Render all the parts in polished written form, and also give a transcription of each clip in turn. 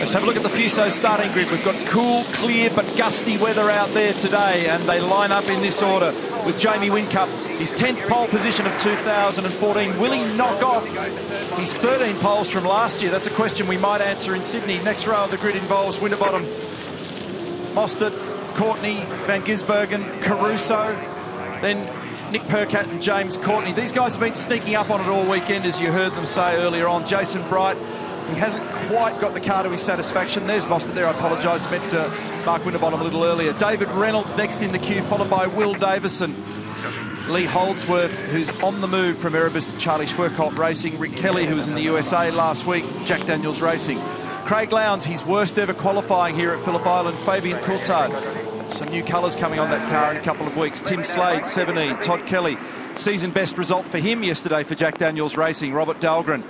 Let's have a look at the Fuso starting grid. We've got cool, clear, but gusty weather out there today, and they line up in this order with Jamie Whincup, his 10th pole position of 2014. Will he knock off his 13 poles from last year? That's a question we might answer in Sydney. Next row of the grid involves Winterbottom, Mostert, Courtney, Van Gisbergen, Caruso, then Nick Percat and James Courtney. These guys have been sneaking up on it all weekend, as you heard them say earlier on. Jason Bright, he hasn't quite got the car to his satisfaction. There's Mostert there, I apologise. I meant Mark Winterbottom a little earlier. David Reynolds next in the queue, followed by Will Davison. Lee Holdsworth, who's on the move from Erebus to Charlie Schwerkolt Racing. Rick Kelly, who was in the USA last week. Jack Daniels Racing. Craig Lowndes, his worst ever qualifying here at Phillip Island. Fabian Coulthard, some new colours coming on that car in a couple of weeks. Tim Slade, 17. Todd Kelly, season best result for him yesterday for Jack Daniels Racing. Robert Dahlgren,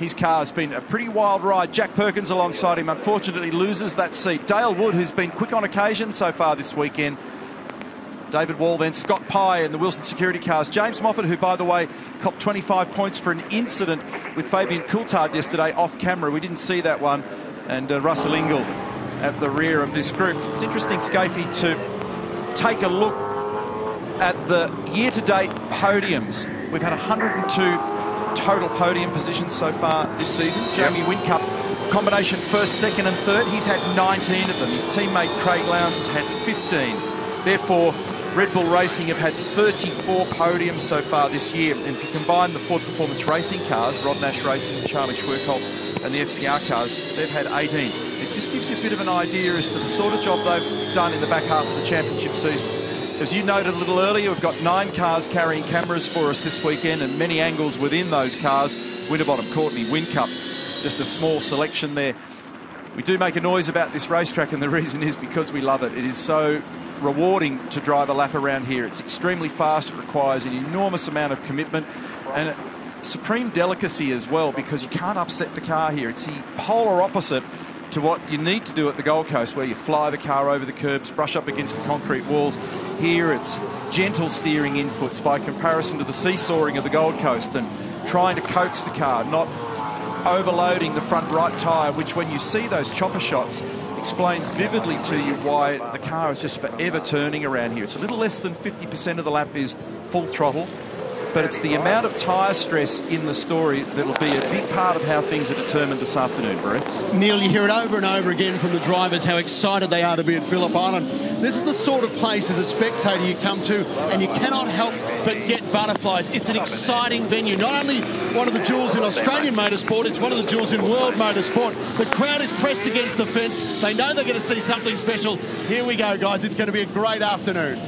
his car has been a pretty wild ride. Jack Perkins alongside him, unfortunately loses that seat. Dale Wood, who's been quick on occasion so far this weekend. David Wall, then Scott Pye and the Wilson security cars. James Moffat, who, by the way, copped 25 points for an incident with Fabian Coulthard yesterday off camera. We didn't see that one. And Russell Ingall at the rear of this group. It's interesting, Scafie, to take a look at the year-to-date podiums. We've had 102 total podium positions so far this season. Jamie Whincup, combination first, second and third. He's had 19 of them. His teammate Craig Lowndes has had 15. Therefore, Red Bull Racing have had 34 podiums so far this year. And if you combine the Ford Performance Racing cars, Rod Nash Racing and Charlie Schwerkolt, and the FPR cars, they've had 18. It just gives you a bit of an idea as to the sort of job they've done in the back half of the championship season. As you noted a little earlier, we've got 9 cars carrying cameras for us this weekend, and many angles within those cars. Winterbottom, Courtney, Whincup, just a small selection there. We do make a noise about this racetrack, and the reason is because we love it. It is so rewarding to drive a lap around here. It's extremely fast. It requires an enormous amount of commitment and a supreme delicacy as well, because you can't upset the car here. It's the polar opposite to what you need to do at the Gold Coast, where you fly the car over the curbs, brush up against the concrete walls. Here it's gentle steering inputs by comparison to the seesawing of the Gold Coast, and trying to coax the car, not overloading the front right tyre, which, when you see those chopper shots, explains vividly to you why the car is just forever turning around here. It's a little less than 50% of the lap is full throttle, but it's the amount of tyre stress in the story that will be a big part of how things are determined this afternoon, Brett. Neil, you hear it over and over again from the drivers, how excited they are to be at Phillip Island. This is the sort of place as a spectator you come to, and you cannot help but get butterflies. It's an exciting venue. Not only one of the jewels in Australian motorsport, it's one of the jewels in world motorsport. The crowd is pressed against the fence. They know they're going to see something special. Here we go, guys. It's going to be a great afternoon.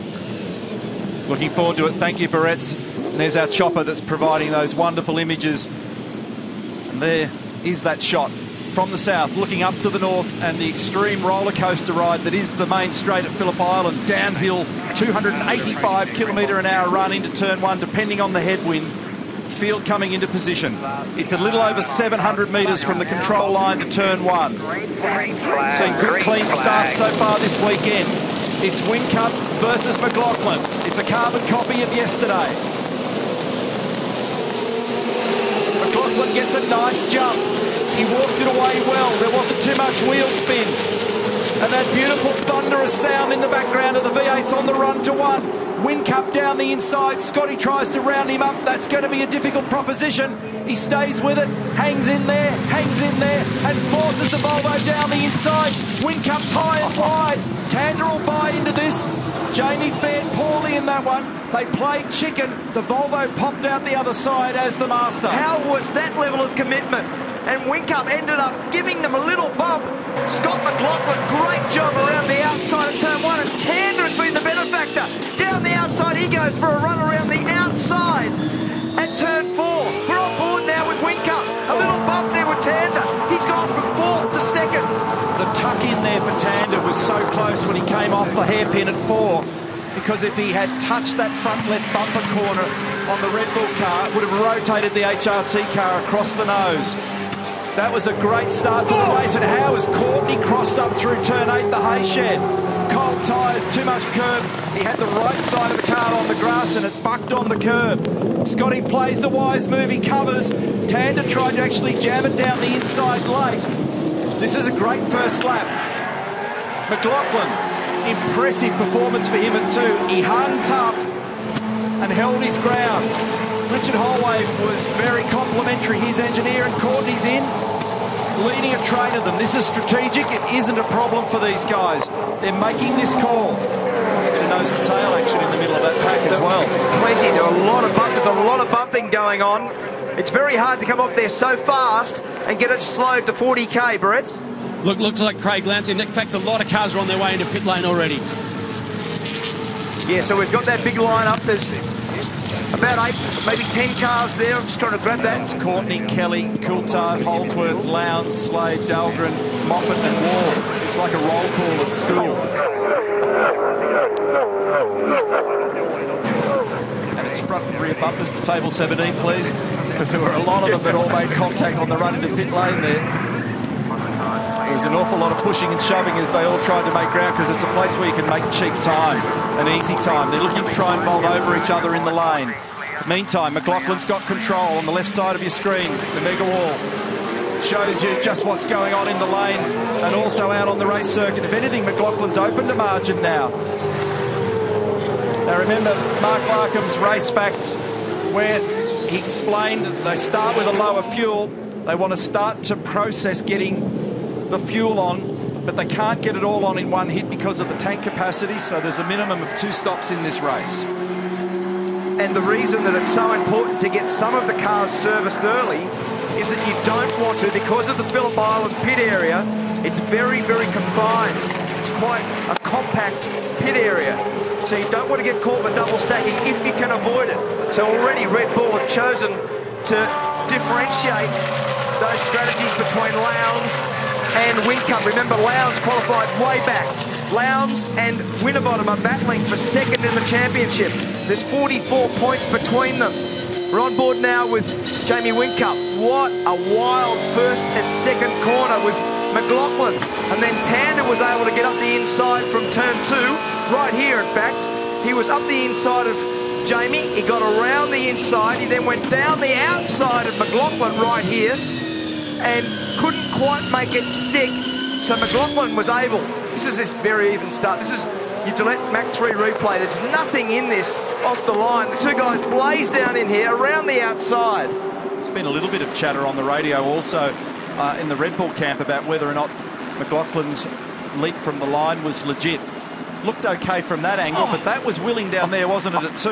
Looking forward to it. Thank you, Barretts. And there's our chopper that's providing those wonderful images. And there is that shot from the south, looking up to the north, and the extreme roller coaster ride that is the main straight at Phillip Island. Downhill, 285 kilometre an hour run into turn one, depending on the headwind. Field coming into position. It's a little over 700 metres from the control line to turn one. Seen good clean starts so far this weekend. It's Whincup versus McLaughlin. It's a carbon copy of yesterday. McLaughlin gets a nice jump. He walked it away well. There wasn't too much wheel spin. And that beautiful thunderous sound in the background of the V8's on the run to one. Whincup down the inside. Scotty tries to round him up. That's going to be a difficult proposition. He stays with it, hangs in there, and forces the Volvo down the inside. Wincup's high and wide. Tander will buy into this. Jamie fared poorly in that one. They played chicken. The Volvo popped out the other side as the master. How was that level of commitment? And Whincup ended up giving them a little bump. Scott McLaughlin, great job around the outside of turn one, and Tander has been the benefactor. Down the outside he goes for a run around the outside at turn four. We're on board now with Whincup. A little bump there with Tander. He's gone from fourth to second. The tuck in there for Tander was so close when he came off the hairpin at four, because if he had touched that front left bumper corner on the Red Bull car, it would have rotated the HRT car across the nose. That was a great start to the race, and how has Courtney crossed up through turn 8, the hay shed. Cold tyres, too much curb. He had the right side of the car on the grass and it bucked on the curb. Scotty plays the wise move, he covers. Tander tried to actually jam it down the inside late. This is a great first lap. McLaughlin, impressive performance for him at two. He hardened tough and held his ground. Richard Hollway was very complimentary. His engineer and Courtney's in, leading a train of them. This is strategic. It isn't a problem for these guys. They're making this call. Nose to tail action in the middle of that pack as well. Plenty. There are a lot of bumpers, a lot of bumping going on. It's very hard to come off there so fast and get it slowed to 40k, Brett. Look, looks like Craig Lowndes. In fact, a lot of cars are on their way into pit lane already. Yeah, so we've got that big line up. There's about 8, maybe 10 cars there. I'm just trying to grab that. It's Courtney, Kelly, Coulthard, Holdsworth, Lowndes, Slade, Dahlgren, Moffat and Wall. It's like a roll call at school. And it's front and rear bumpers to table 17, please, because there were a lot of them that all made contact on the run into pit lane there. There was an awful lot of pushing and shoving as they all tried to make ground, because it's a place where you can make cheap time, an easy time. They're looking to try and bolt over each other in the lane. Meantime, McLaughlin's got control on the left side of your screen. The mega wall shows you just what's going on in the lane and also out on the race circuit. If anything, McLaughlin's opened a margin now. Now remember Mark Larkham's race facts, where he explained that they start with a lower fuel. They want to start to process getting the fuel on, but they can't get it all on in one hit because of the tank capacity, so there's a minimum of 2 stops in this race. And the reason that it's so important to get some of the cars serviced early is that you don't want to, because of the Phillip Island pit area, it's very, very confined. It's quite a compact pit area. So you don't want to get caught with double stacking if you can avoid it. So already Red Bull have chosen to differentiate those strategies between Lowndes and Whincup. Remember, Lowndes qualified way back. Lowndes and Winterbottom are battling for second in the championship. There's 44 points between them. We're on board now with Jamie Whincup. What a wild first and second corner with McLaughlin, and then Tander was able to get up the inside from turn 2, right here in fact. He was up the inside of Jamie, he got around the inside, he then went down the outside of McLaughlin right here, and couldn't quite make it stick, so McLaughlin was able. This is this very even start. This is your Gillette Mach 3 replay. There's nothing in this off the line. The two guys blaze down in here, around the outside. There's been a little bit of chatter on the radio also, in the Red Bull camp about whether or not McLaughlin's leap from the line was legit. Looked okay from that angle, but that was Willing down there, wasn't it, at 2?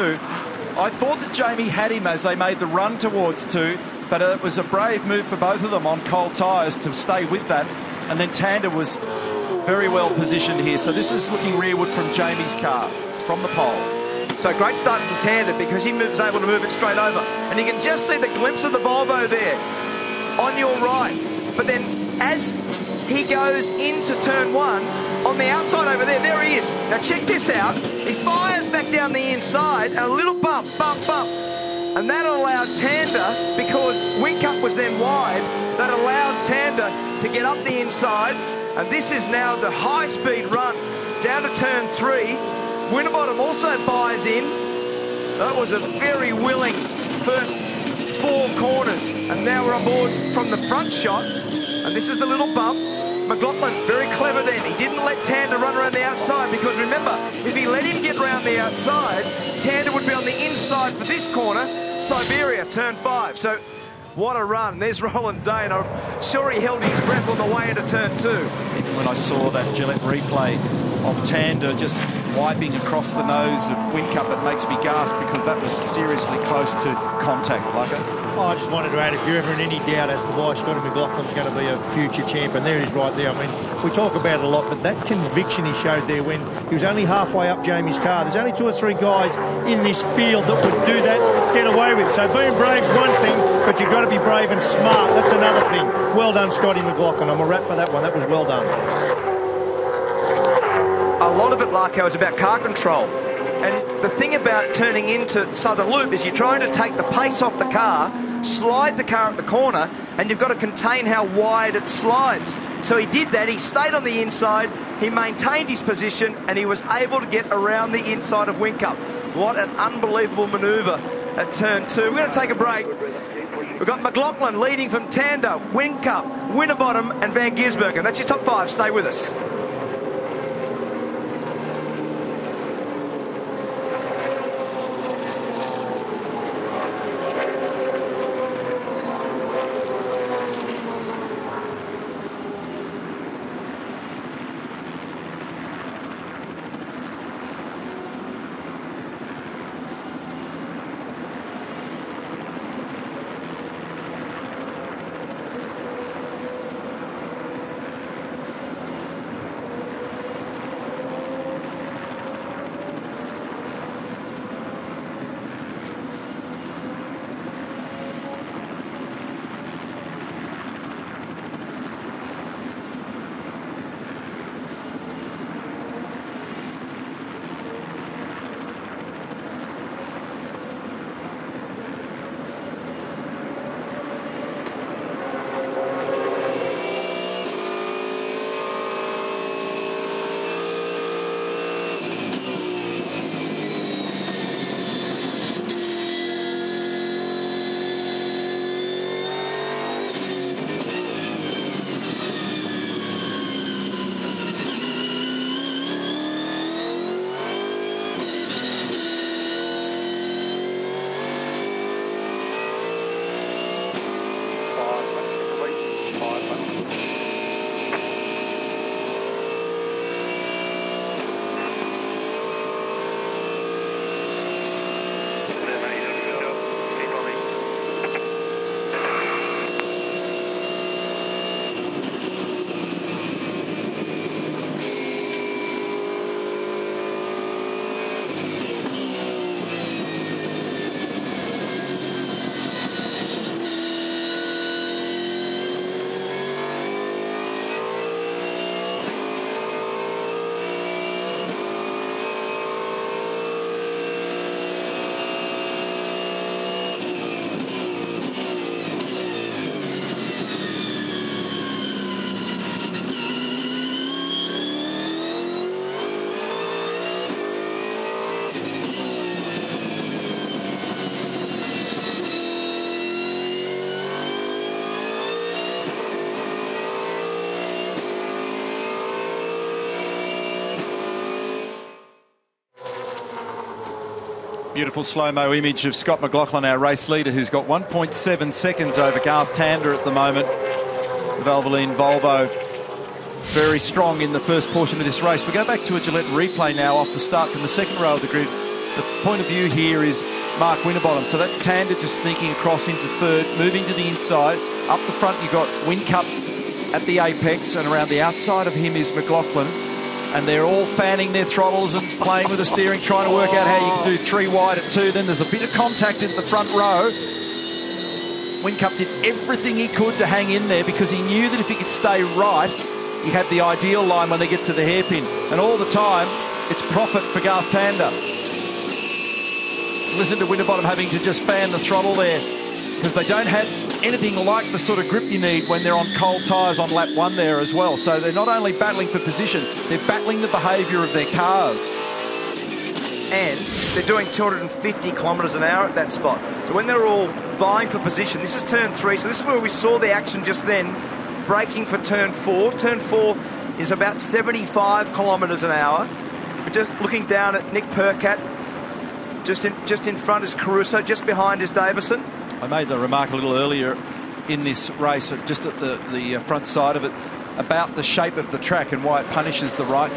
I thought that Jamie had him as they made the run towards 2, but it was a brave move for both of them on cold tyres to stay with that. And then Tander was very well positioned here. So this is looking rearward from Jamie's car, from the pole. So great start from Tander, because he was able to move it straight over. And you can just see the glimpse of the Volvo there on your right. But then as he goes into turn 1, on the outside over there, there he is. Now check this out. He fires back down the inside, and a little bump, bump, bump. And that allowed Tander, because Whincup was then wide, that allowed Tander to get up the inside. And this is now the high-speed run down to turn 3. Winterbottom also buys in. That was a very willing first 4 corners, and now we're on board from the front shot, and this is the little bump. McLaughlin very clever then, he didn't let Tander run around the outside, because remember, if he let him get around the outside, Tander would be on the inside for this corner, Siberia, turn 5. So what a run. There's Roland Day, and I'm sure he held his breath on the way into turn 2. Even when I saw that Gillette replay of Tander just wiping across the nose of Whincup, it makes me gasp, because that was seriously close to contact. Like it. I just wanted to add, if you're ever in any doubt as to why Scotty McLaughlin's going to be a future champion, there he is right there. I mean, we talk about it a lot, but that conviction he showed there when he was only halfway up Jamie's car. There's only 2 or 3 guys in this field that would do that, get away with it. So being brave's one thing, but you've got to be brave and smart. That's another thing. Well done, Scotty McLaughlin. I'm a wrap for that one. That was well done. A lot of it, Larko, is about car control. And the thing about turning into Southern Loop is you're trying to take the pace off the car, slide the car at the corner, and you've got to contain how wide it slides. So he did that. He stayed on the inside, he maintained his position, and he was able to get around the inside of Whincup. What an unbelievable manoeuvre at turn 2. We're going to take a break. We've got McLaughlin leading from Tander, Whincup, Winterbottom and Van Gisbergen. That's your top five. Stay with us. Beautiful slow-mo image of Scott McLaughlin, our race leader, who's got 1.7 seconds over Garth Tander at the moment. The Valvoline Volvo very strong in the first portion of this race. We'll go back to a Gillette replay now off the start from the second rail of the grid. The point of view here is Mark Winterbottom. So that's Tander just sneaking across into third, moving to the inside. Up the front, you've got Whincup at the apex, and around the outside of him is McLaughlin. And they're all fanning their throttles and playing with the steering, trying to work out how you can do three wide at two. Then there's a bit of contact in the front row. Whincup did everything he could to hang in there because he knew that if he could stay right, he had the ideal line when they get to the hairpin. And all the time, it's profit for Garth Tander. Listen to Winterbottom having to just fan the throttle there because they don't have anything like the sort of grip you need when they're on cold tyres on lap one there as well. So they're not only battling for position, they're battling the behaviour of their cars. And they're doing 250 kilometres an hour at that spot. So when they're all vying for position, this is turn three, so this is where we saw the action just then, braking for turn four. Turn four is about 75 kilometres an hour. We're just looking down at Nick Percat, just in front is Caruso, just behind is Davison. I made the remark a little earlier in this race, just at the front side of it, about the shape of the track and why it punishes the right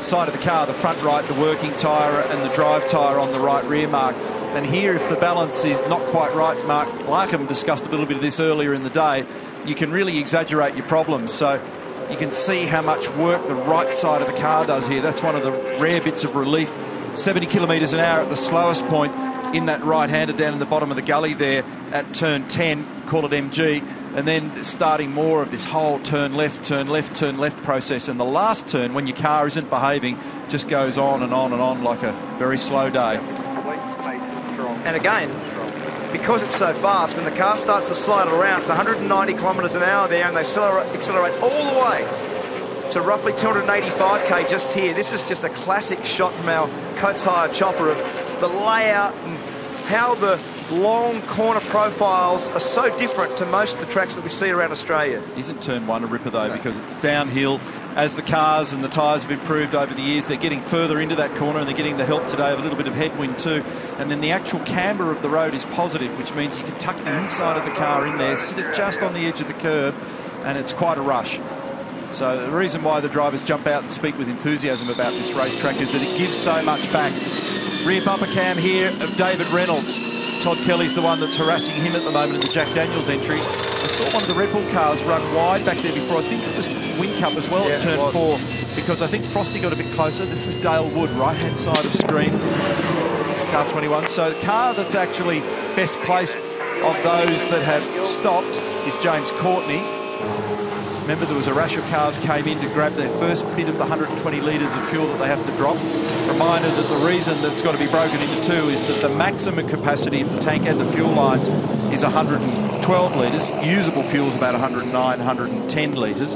side of the car, the front right, the working tyre and the drive tyre on the right rear mark. And here, if the balance is not quite right, Mark Larkham discussed a little bit of this earlier in the day, you can really exaggerate your problems. So you can see how much work the right side of the car does here. That's one of the rare bits of relief. 70 kilometres an hour at the slowest point in that right-hander down in the bottom of the gully there at turn 10, call it MG, and then starting more of this whole turn left, turn left, turn left process. And the last turn, when your car isn't behaving, just goes on and on and on like a very slow day. And again, because it's so fast, when the car starts to slide around, it's 190 kilometres an hour there, and they accelerate all the way to roughly 285k just here. This is just a classic shot from our Coates Hire chopper of the layout and how the long corner profiles are so different to most of the tracks that we see around Australia. Isn't turn one a ripper though, because it's downhill. As the cars and the tyres have improved over the years, they're getting further into that corner, and they're getting the help today of a little bit of headwind too. And then the actual camber of the road is positive, which means you can tuck the inside of the car in there, sit it just on the edge of the curb, and it's quite a rush. So the reason why the drivers jump out and speak with enthusiasm about this racetrack is that it gives so much back. Rear bumper cam here of David Reynolds. Todd Kelly's the one that's harassing him at the moment in the Jack Daniels entry. I saw one of the Red Bull cars run wide back there before. I think it was Whincup as well at turn four, because I think Frosty got a bit closer. This is Dale Wood, right-hand side of screen, car 21. So the car that's actually best placed of those that have stopped is James Courtney. Remember, there was a rash of cars came in to grab their first bit of the 120 litres of fuel that they have to drop. Reminder that the reason that's got to be broken into two is that the maximum capacity of the tank and the fuel lines is 112 litres. Usable fuel is about 109, 110 litres.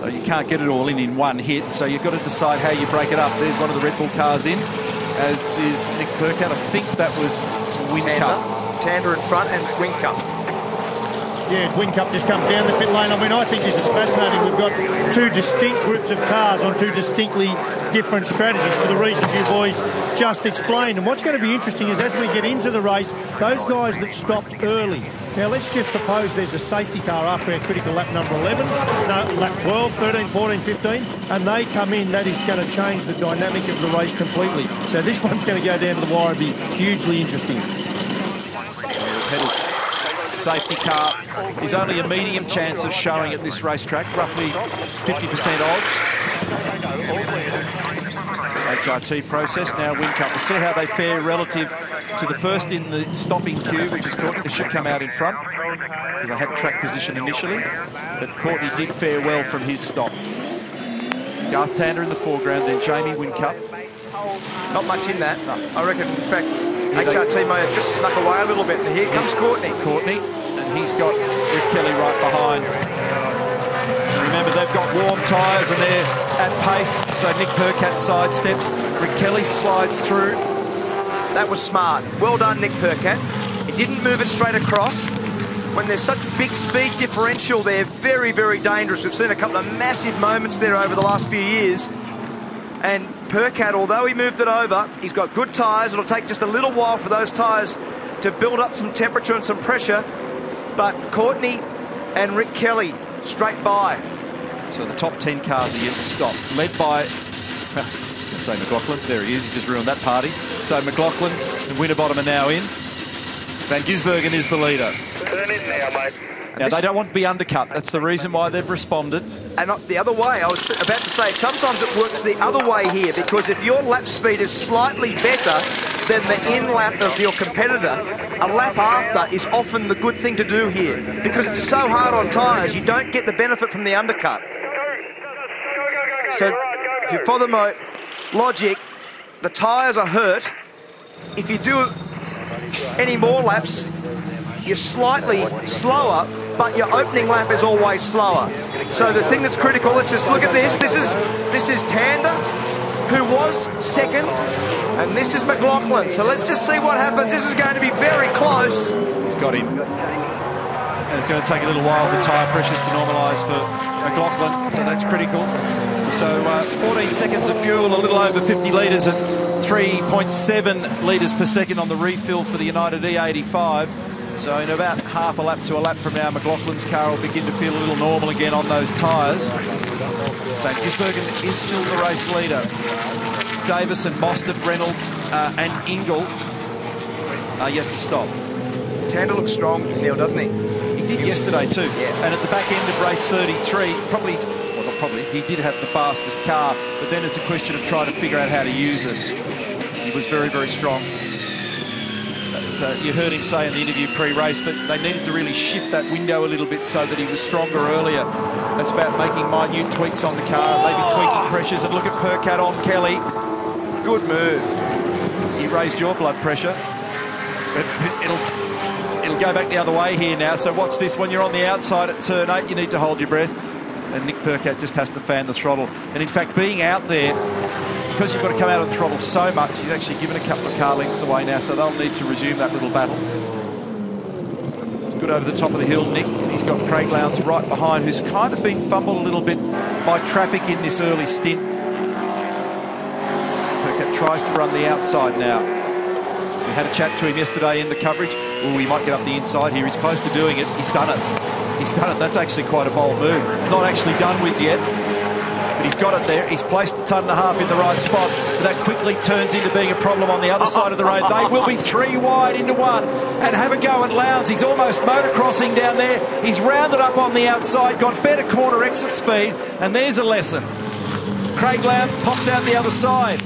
So you can't get it all in one hit. So you've got to decide how you break it up. There's one of the Red Bull cars in, as is Nick Percat. I think that was Whincup. Tander in front and Whincup. Yes, Whincup just comes down the pit lane. I mean, I think this is fascinating. We've got two distinct groups of cars on two distinctly different strategies for the reasons you boys just explained. And what's going to be interesting is as we get into the race, those guys that stopped early. Now, let's just propose there's a safety car after our critical lap number 11, no, lap 12, 13, 14, 15, and they come in. That is going to change the dynamic of the race completely. So this one's going to go down to the wire and be hugely interesting. Safety car is only a medium chance of showing at this racetrack, roughly 50% odds. HRT process, now Whincup. We'll see how they fare relative to the first in the stopping queue, which is Courtney. They should come out in front, because they had track position initially, but Courtney did fare well from his stop. Garth Tander in the foreground, then Jamie Whincup. Not much in that, I reckon, in fact, HRT may have just snuck away a little bit, and here comes Courtney. Courtney, and he's got Rick Kelly right behind. And remember, they've got warm tyres and they're at pace, so Nick Percat sidesteps. Rick Kelly slides through. That was smart. Well done, Nick Percat. He didn't move it straight across. When there's such a big speed differential, they're very, very dangerous. We've seen a couple of massive moments there over the last few years. And Percat, although he moved it over, he's got good tyres. It'll take just a little while for those tyres to build up some temperature and some pressure. But Courtney and Rick Kelly straight by. So the top 10 cars are yet to stop. Led by, I was going to say McLaughlin. There he is. He just ruined that party. So McLaughlin and Winterbottom are now in. Van Gisbergen is the leader. Turn in now, mate. Now, they don't want to be undercut. That's the reason why they've responded. And the other way, I was about to say, sometimes it works the other way here, because if your lap speed is slightly better than the in-lap of your competitor, a lap after is often the good thing to do here, because it's so hard on tyres, you don't get the benefit from the undercut. So if you follow my logic, the tyres are hurt. If you do any more laps, you're slightly slower, but your opening lap is always slower. So the thing that's critical, let's just look at this. This is Tander, who was second, and this is McLaughlin. So let's just see what happens. This is going to be very close. He's got him. And it's going to take a little while for tyre pressures to normalise for McLaughlin, so that's critical. So 14 seconds of fuel, a little over 50 litres at 3.7 litres per second on the refill for the United E85. So in about half a lap to a lap from now, McLaughlin's car will begin to feel a little normal again on those tyres. Van Gisbergen is still the race leader. Davison, Mostert, Reynolds and Ingall are yet to stop. Tander looks strong, Neil, doesn't he? He did yesterday too. Yeah. And at the back end of race 33, he did have the fastest car, but then it's a question of trying to figure out how to use it. He was very, very strong. You heard him say in the interview pre-race that they needed to really shift that window a little bit so that he was stronger earlier. That's about making minute tweaks on the car, maybe tweaking pressures. And look at Percat on Kelly. Good move. He raised your blood pressure. It'll go back the other way here now. So watch this. When you're on the outside at turn 8, you need to hold your breath. And Nick Percat just has to fan the throttle. And in fact, being out there, because you've got to come out of the throttle so much, he's actually given a couple of car lengths away now, so they'll need to resume that little battle. good over the top of the hill, Nick. He's got Craig Lowndes right behind, who's kind of been fumbled a little bit by traffic in this early stint. Percat tries to run the outside now. We had a chat to him yesterday in the coverage. Ooh, he might get up the inside here. He's close to doing it. He's done it. He's done it. That's actually quite a bold move. It's not actually done with yet. He's got it there. He's placed a ton and a half in the right spot. But that quickly turns into being a problem on the other side of the road. They will be three wide into one. And have a go at Lowndes. He's almost motocrossing down there. He's rounded up on the outside, got better corner exit speed. And there's a lesson. Craig Lowndes pops out the other side.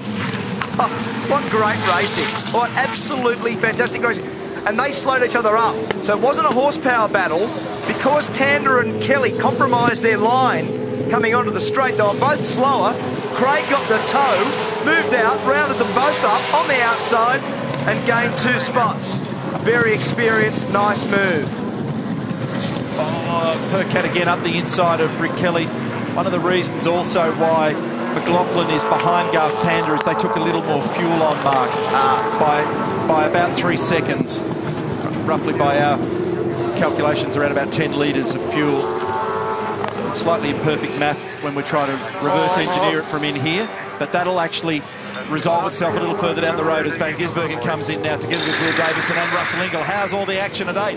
Oh, what great racing. What absolutely fantastic racing. And they slowed each other up. So it wasn't a horsepower battle. Because Tander and Kelly compromised their line coming onto the straight, they were both slower. Craig got the toe, moved out, rounded them both up on the outside and gained two spots. Very experienced, nice move. Oh, Percat again up the inside of Rick Kelly. One of the reasons also why McLaughlin is behind Garth Tander is they took a little more fuel on Mark by about 3 seconds. Roughly by our calculations, around about 10 litres of fuel. Slightly imperfect math when we're trying to reverse engineer it from in here, but that'll actually resolve itself a little further down the road as Van Gisbergen comes in now together with Will Davison and Russell Ingall. How's all the action today?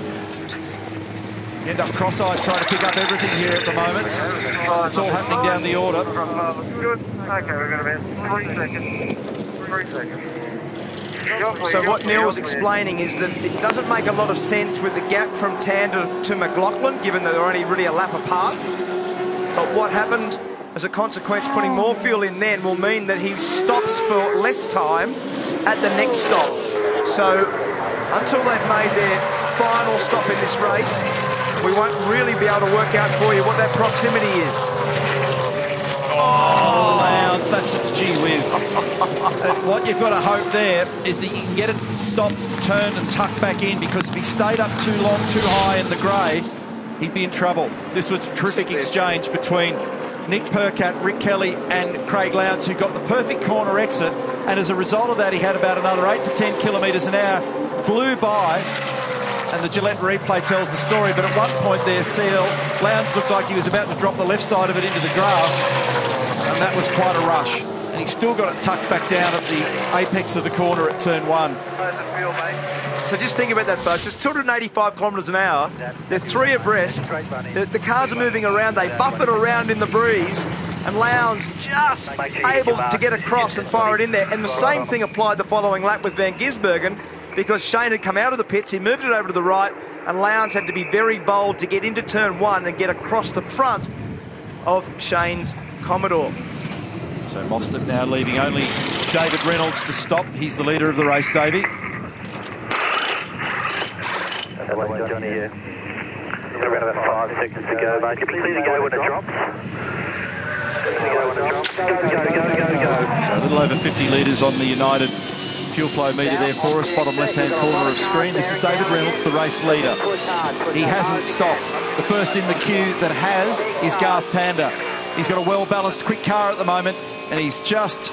End up cross-eyed trying to pick up everything here at the moment. It's all happening down the order. Good. Okay, we're going to be about 3 seconds. 3 seconds. So what Neil's explaining is that it doesn't make a lot of sense with the gap from Tander to McLaughlin, given that they're only really a lap apart. But what happened as a consequence, putting more fuel in then, will mean that he stops for less time at the next stop. So until they've made their final stop in this race, we won't really be able to work out for you what that proximity is. Oh, Lowndes, that's a gee whiz. What you've got to hope there is that you can get it stopped, turned and tucked back in, because if he stayed up too long, too high in the grey, he'd be in trouble. This was a terrific exchange between Nick Percat, Rick Kelly and Craig Lowndes, who got the perfect corner exit, and as a result of that he had about another 8 to 10 kilometres an hour, blew by, and the Gillette replay tells the story, but at one point there, Lowndes looked like he was about to drop the left side of it into the grass, and that was quite a rush. And he's still got it tucked back down at the apex of the corner at turn one. So just think about that, folks. It's 285 kilometres an hour. They're three abreast. The cars are moving around. They buffet around in the breeze. And Lowndes just able to get across and fire it in there. And the same thing applied the following lap with Van Gisbergen, because Shane had come out of the pits. He moved it over to the right. And Lowndes had to be very bold to get into turn one and get across the front of Shane's Commodore. So Mostert now leaving only David Reynolds to stop. He's the leader of the race, Davey. Johnny, yeah. We've got about 5 seconds to go, mate. Completely go when it drops. Go. So a little over 50 litres on the United fuel flow meter there for us, bottom left-hand corner of screen. This is David Reynolds, the race leader. He hasn't stopped. The first in the queue that has is Garth Tander. He's got a well-balanced quick car at the moment, and he's just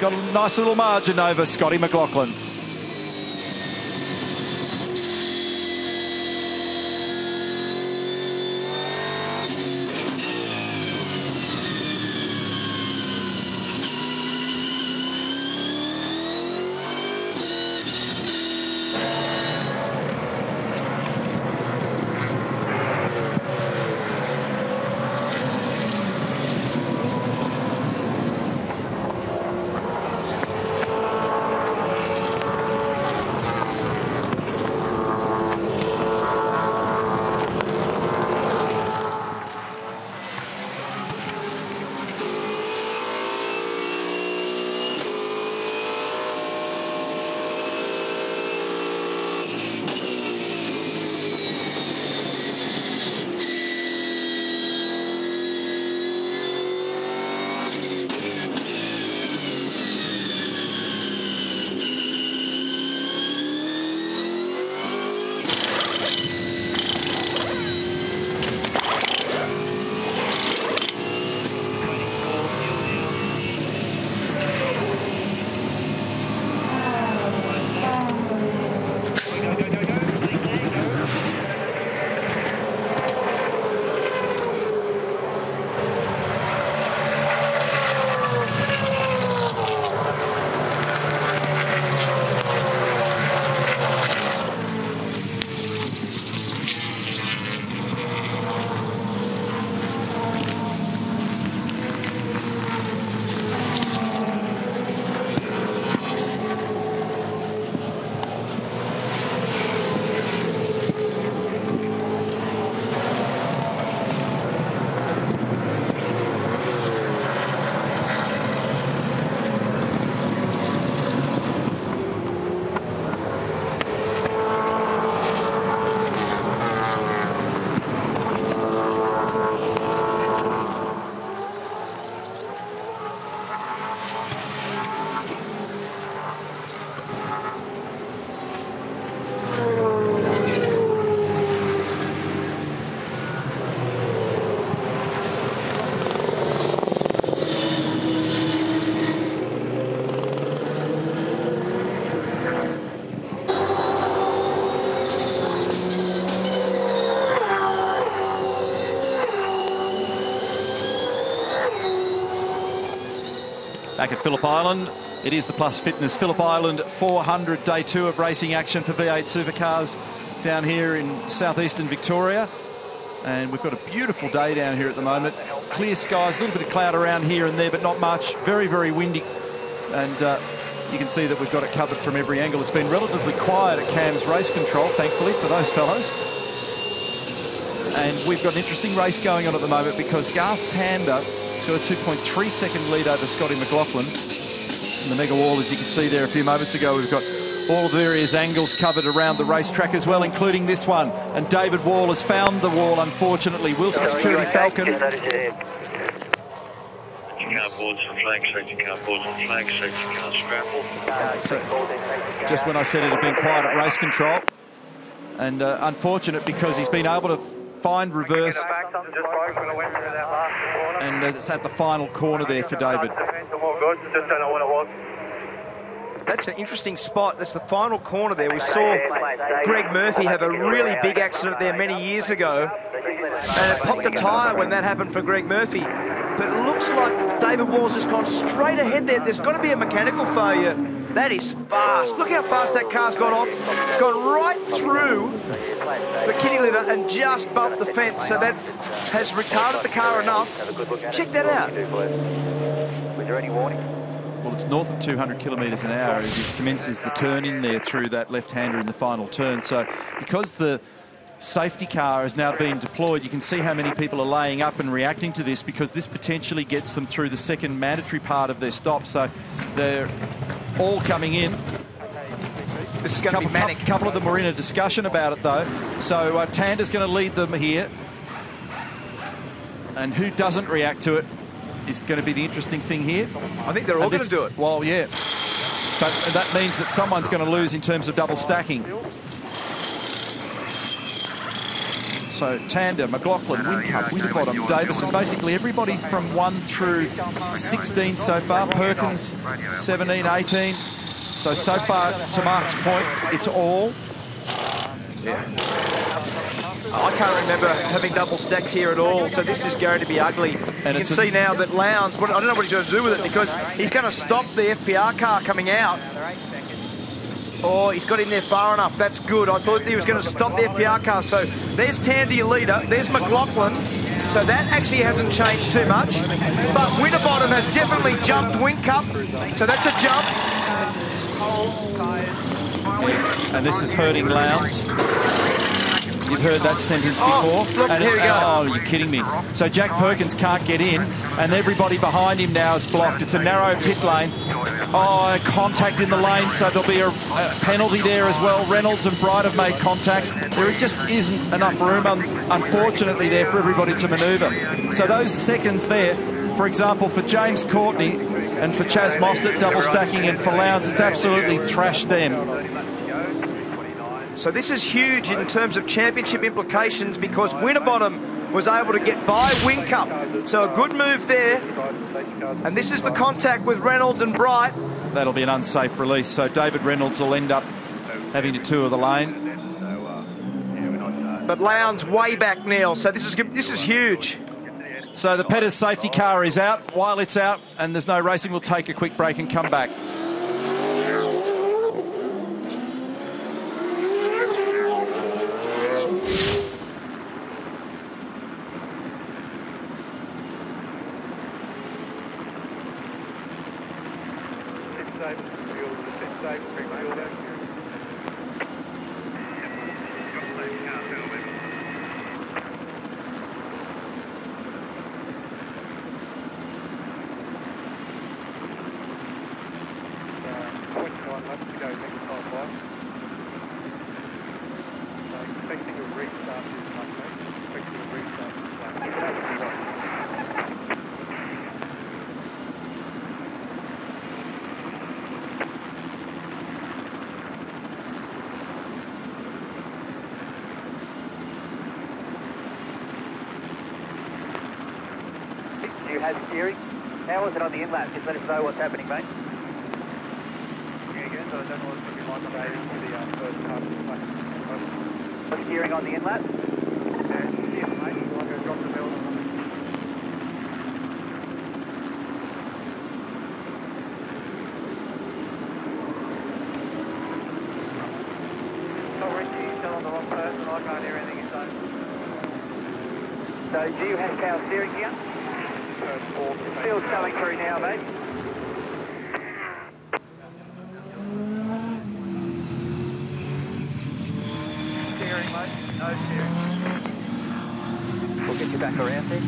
got a nice little margin over Scotty McLaughlin. Back at Phillip Island, it is the Plus Fitness Phillip Island 400, day two of racing action for V8 supercars down here in southeastern Victoria. And we've got a beautiful day down here at the moment. Clear skies, a little bit of cloud around here and there, but not much. Very, very windy. And you can see that we've got it covered from every angle. It's been relatively quiet at CAMS Race Control, thankfully, for those fellows. And we've got an interesting race going on at the moment because Garth Tander has got a 2.3-second lead over Scotty McLaughlin. And the mega wall, as you can see there a few moments ago, we've got all the various angles covered around the racetrack as well, including this one. And David Wall has found the wall, unfortunately. Wilson Security Falcon. So just when I said it had been quiet at race control, and unfortunate because he's been able to find reverse, and it's at the final corner there for David. That's an interesting spot. That's the final corner there. We saw Greg Murphy have a really big accident there many years ago, and it popped a tyre when that happened for Greg Murphy. But it looks like David Walls has gone straight ahead there. There's got to be a mechanical failure. That is fast. Look how fast that car's gone off. It's gone right through the kitty litter and just bumped the fence. So that has retarded the car enough. Check that out. Was there any warning? Well, it's north of 200 kilometres an hour as he commences the turn in there through that left-hander in the final turn. So because the safety car has now been deployed, you can see how many people are laying up and reacting to this, because this potentially gets them through the second mandatory part of their stop. So they're all coming in. This is going to be manic. A couple of them were in a discussion about it, though. So Tander's going to lead them here. And who doesn't react to it is going to be the interesting thing here. I think they're all going to do it. Well, yeah. But that means that someone's going to lose in terms of double stacking. So Tander, McLaughlin, Whincup, Winterbottom, Davison, basically everybody from 1 through 16 so far. Perkins, 17, 18. So far, to Mark's point, it's all. Yeah. I can't remember having double stacked here at all, so this is going to be ugly. And you can see now that Lowndes, I don't know what he's going to do with it, because he's going to stop the FPR car coming out. Oh, he's got in there far enough. That's good. I thought he was going to stop the FPR car. So there's Tandy, your leader. There's McLaughlin. So that actually hasn't changed too much. But Winterbottom has definitely jumped Whincup. So that's a jump. And this is hurting Lowndes. You've heard that sentence before. Oh, look, and here we go. Oh, you're kidding me. So Jack Perkins can't get in, and everybody behind him now is blocked. It's a narrow pit lane. Oh, contact in the lane, so there'll be a penalty there as well. Reynolds and Bright have made contact. There just isn't enough room, unfortunately, there for everybody to manoeuvre. So those seconds there, for example, for James Courtney and for Chaz Mostert, double stacking, and for Lowndes, it's absolutely thrashed them. So this is huge in terms of championship implications, because Winterbottom was able to get by Whincup. So a good move there. And this is the contact with Reynolds and Bright. That'll be an unsafe release. So David Reynolds will end up having to tour the lane. But Lowndes way back now. So this is huge. So the Pettis safety car is out. While it's out and there's no racing, we'll take a quick break and come back. How is it on the inlap? Just let us know what's happening, mate. Yeah, again, so I don't know what's going to be like today for the first half of the play. What's gearing on the inlap? Yeah, mate, it's like I dropped the bell or something. on the lock first and I can't hear anything he's saying. So do you have power steering here? Still coming through now, mate. Steering, mate. No steering. We'll get you back around there.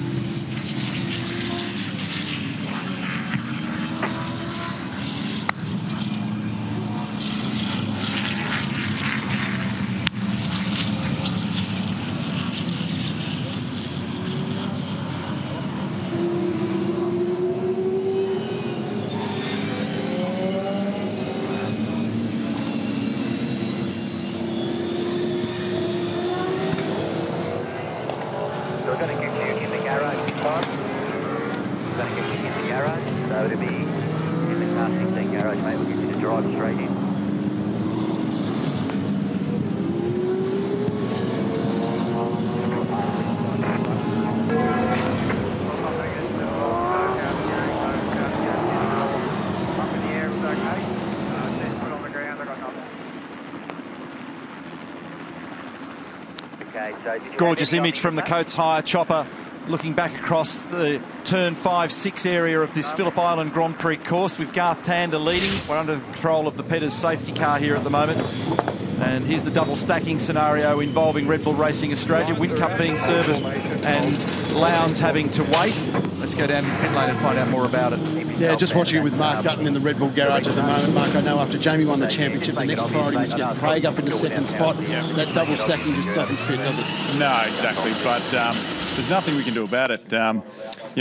Gorgeous image from the Coates Hire chopper looking back across the turn 5-6 area of this Phillip Island Grand Prix course with Garth Tander leading. We're under control of the Petters safety car here at the moment. And here's the double stacking scenario involving Red Bull Racing Australia, Whincup being serviced and Lowndes having to wait. Let's go down to the pit lane and find out more about it. Yeah, just watching it with Mark Dutton in the Red Bull garage at the moment. Mark, I know after Jamie won the championship, the next priority was getting Craig up in the second spot. That double stacking just doesn't fit, does it? No, exactly. But there's nothing we can do about it. You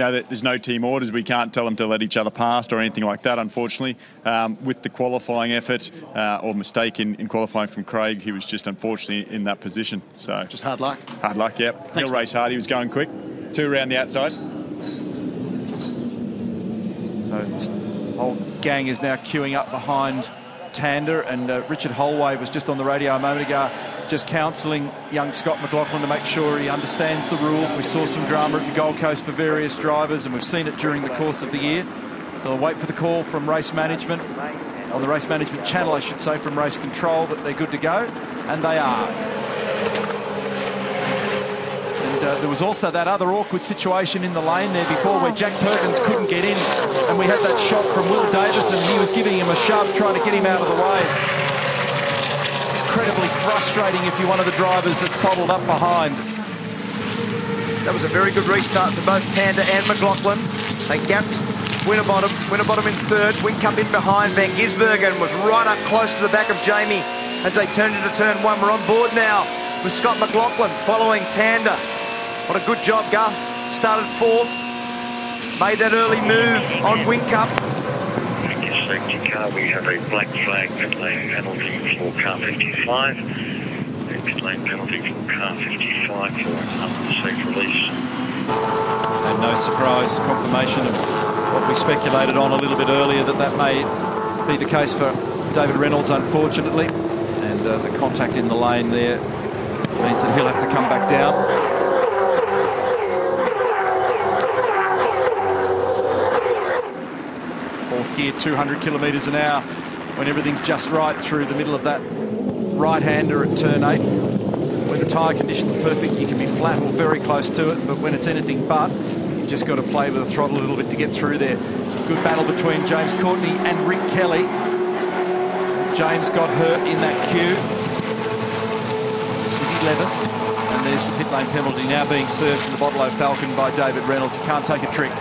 know, there's no team orders. We can't tell them to let each other past or anything like that, unfortunately. With the qualifying effort or mistake in qualifying from Craig, he was just unfortunately in that position. So just hard luck. Hard luck, yep. Thanks, he'll race hard. He was going quick. Two around the outside. So this whole gang is now queuing up behind Tander, and Richard Hollway was just on the radio a moment ago just counselling young Scott McLaughlin to make sure he understands the rules. We saw some drama at the Gold Coast for various drivers, and we've seen it during the course of the year. So they'll wait for the call from race management, on the race management channel, I should say, from race control that they're good to go, and they are. There was also that other awkward situation in the lane there before where Jack Perkins couldn't get in, and we had that shot from Will Davison. He was giving him a shove trying to get him out of the way. Incredibly frustrating if you're one of the drivers that's bottled up behind. That was a very good restart for both Tander and McLaughlin. They gapped Winterbottom in third, Whincup in behind. Van Gisbergen was right up close to the back of Jamie as they turned into turn one. We're on board now with Scott McLaughlin following Tander. What a good job, Garth. Started fourth, made that early move on Whincup. We have a black flag pit lane penalty for car 55. A pit lane penalty for car 55 for an unsafe release. And no surprise, confirmation of what we speculated on a little bit earlier, that that may be the case for David Reynolds, unfortunately. And the contact in the lane there means that he'll have to come back down. Gear 200 kilometres an hour when everything's just right through the middle of that right-hander at turn 8. When the tyre condition's perfect, you can be flat or very close to it, but when it's anything but, you've just got to play with the throttle a little bit to get through there. Good battle between James Courtney and Rick Kelly. James got hurt in that queue. He's 11th. And there's the pit lane penalty now being served in the Bottle-O Falcon by David Reynolds. Can't take a trick.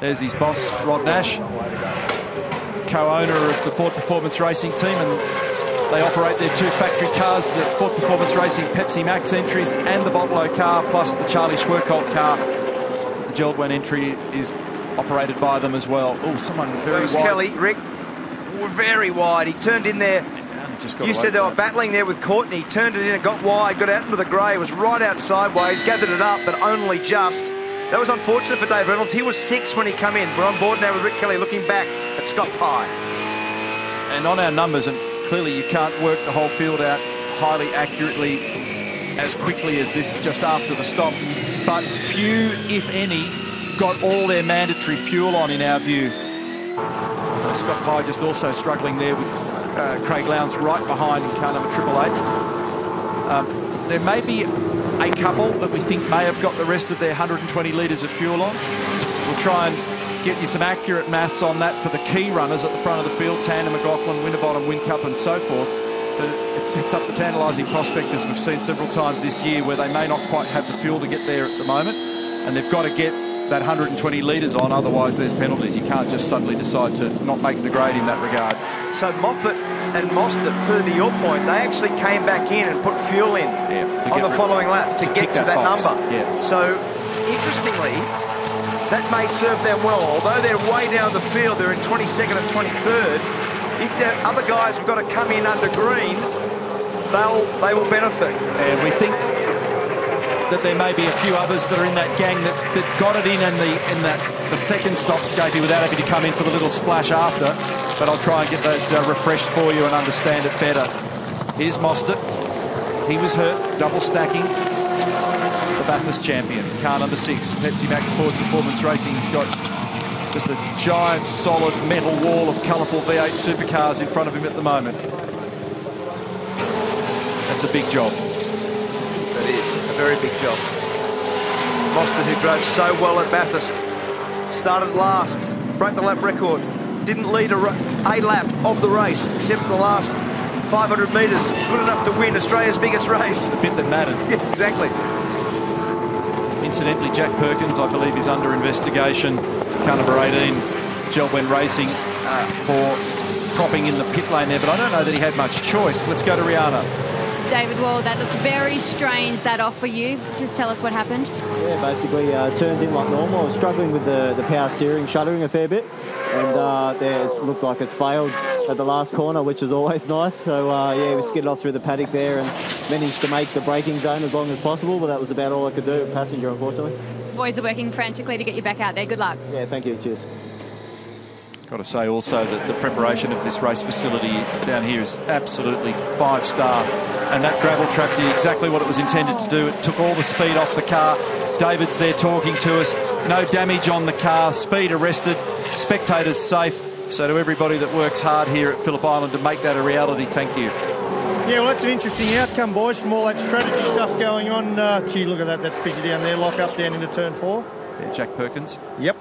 There's his boss, Rod Nash, co-owner of the Ford Performance Racing Team, and they operate their two factory cars, the Ford Performance Racing Pepsi Max entries and the Bottle-O car, plus the Charlie Schwerkolt car. The Geldwen entry is operated by them as well. Oh, someone very wide. Kelly, Rick, very wide. He turned in there. Just got, you said they were battling there with Courtney. He turned it in and got wide, got out into the grey, was right out sideways, gathered it up, but only just. That was unfortunate for Dave Reynolds. He was 6th when he came in. We're on board now with Rick Kelly looking back at Scott Pye. And on our numbers, and clearly you can't work the whole field out highly accurately as quickly as this just after the stop, but few, if any, got all their mandatory fuel on in our view. Scott Pye just also struggling there with Craig Lowndes right behind in car number 888. There may be a couple that we think may have got the rest of their 120 litres of fuel on. We'll try and get you some accurate maths on that for the key runners at the front of the field, Tanner, McLaughlin, Winterbottom, Whincup and so forth. But it sets up the tantalising prospect, as we've seen several times this year, where they may not quite have the fuel to get there at the moment, and they've got to get that 120 litres on, otherwise there's penalties. You can't just suddenly decide to not make the grade in that regard. So Moffat and Mostert, further your point, they actually came back in and put fuel in on the following lap to get to that number. Yeah. So, interestingly, that may serve them well. Although they're way down the field, they're in 22nd and 23rd, if the other guys have got to come in under green, they will benefit. And we think that there may be a few others that are in that gang that got it in the second stop, Scapy, without having to come in for the little splash after. But I'll try and get that refreshed for you and understand it better. Here's Mostert. He was hurt, double stacking. The Bathurst champion, car number 6, Pepsi Max Ford Performance Racing. He's got just a giant, solid metal wall of colourful V8 supercars in front of him at the moment. That's a big job. Very big job. Mostert, who drove so well at Bathurst, started last, broke the lap record, didn't lead a lap of the race except the last 500 metres. Good enough to win Australia's biggest race. The bit that mattered. Yeah, exactly. Incidentally, Jack Perkins, I believe, is under investigation. Car number 18, Gelwin Racing, for cropping in the pit lane there, but I don't know that he had much choice. Let's go to Rihanna. David Wall, that looked very strange, that off for you. Just tell us what happened. Yeah, basically turned in like normal. I was struggling with the power steering, shuddering a fair bit. And it looked like it's failed at the last corner, which is always nice. So, yeah, we skidded off through the paddock there and managed to make the braking zone as long as possible. But that was about all I could do, passenger, unfortunately. Boys are working frantically to get you back out there. Good luck. Yeah, thank you. Cheers. Got to say also that the preparation of this race facility down here is absolutely 5-star. And that gravel track did exactly what it was intended to do. It took all the speed off the car. David's there talking to us. No damage on the car. Speed arrested. Spectators safe. So to everybody that works hard here at Phillip Island to make that a reality, thank you. Yeah, well, that's an interesting outcome, boys, from all that strategy stuff going on. Gee, look at that. That's busy down there. Lock up down into turn 4. Yeah, Jack Perkins. Yep.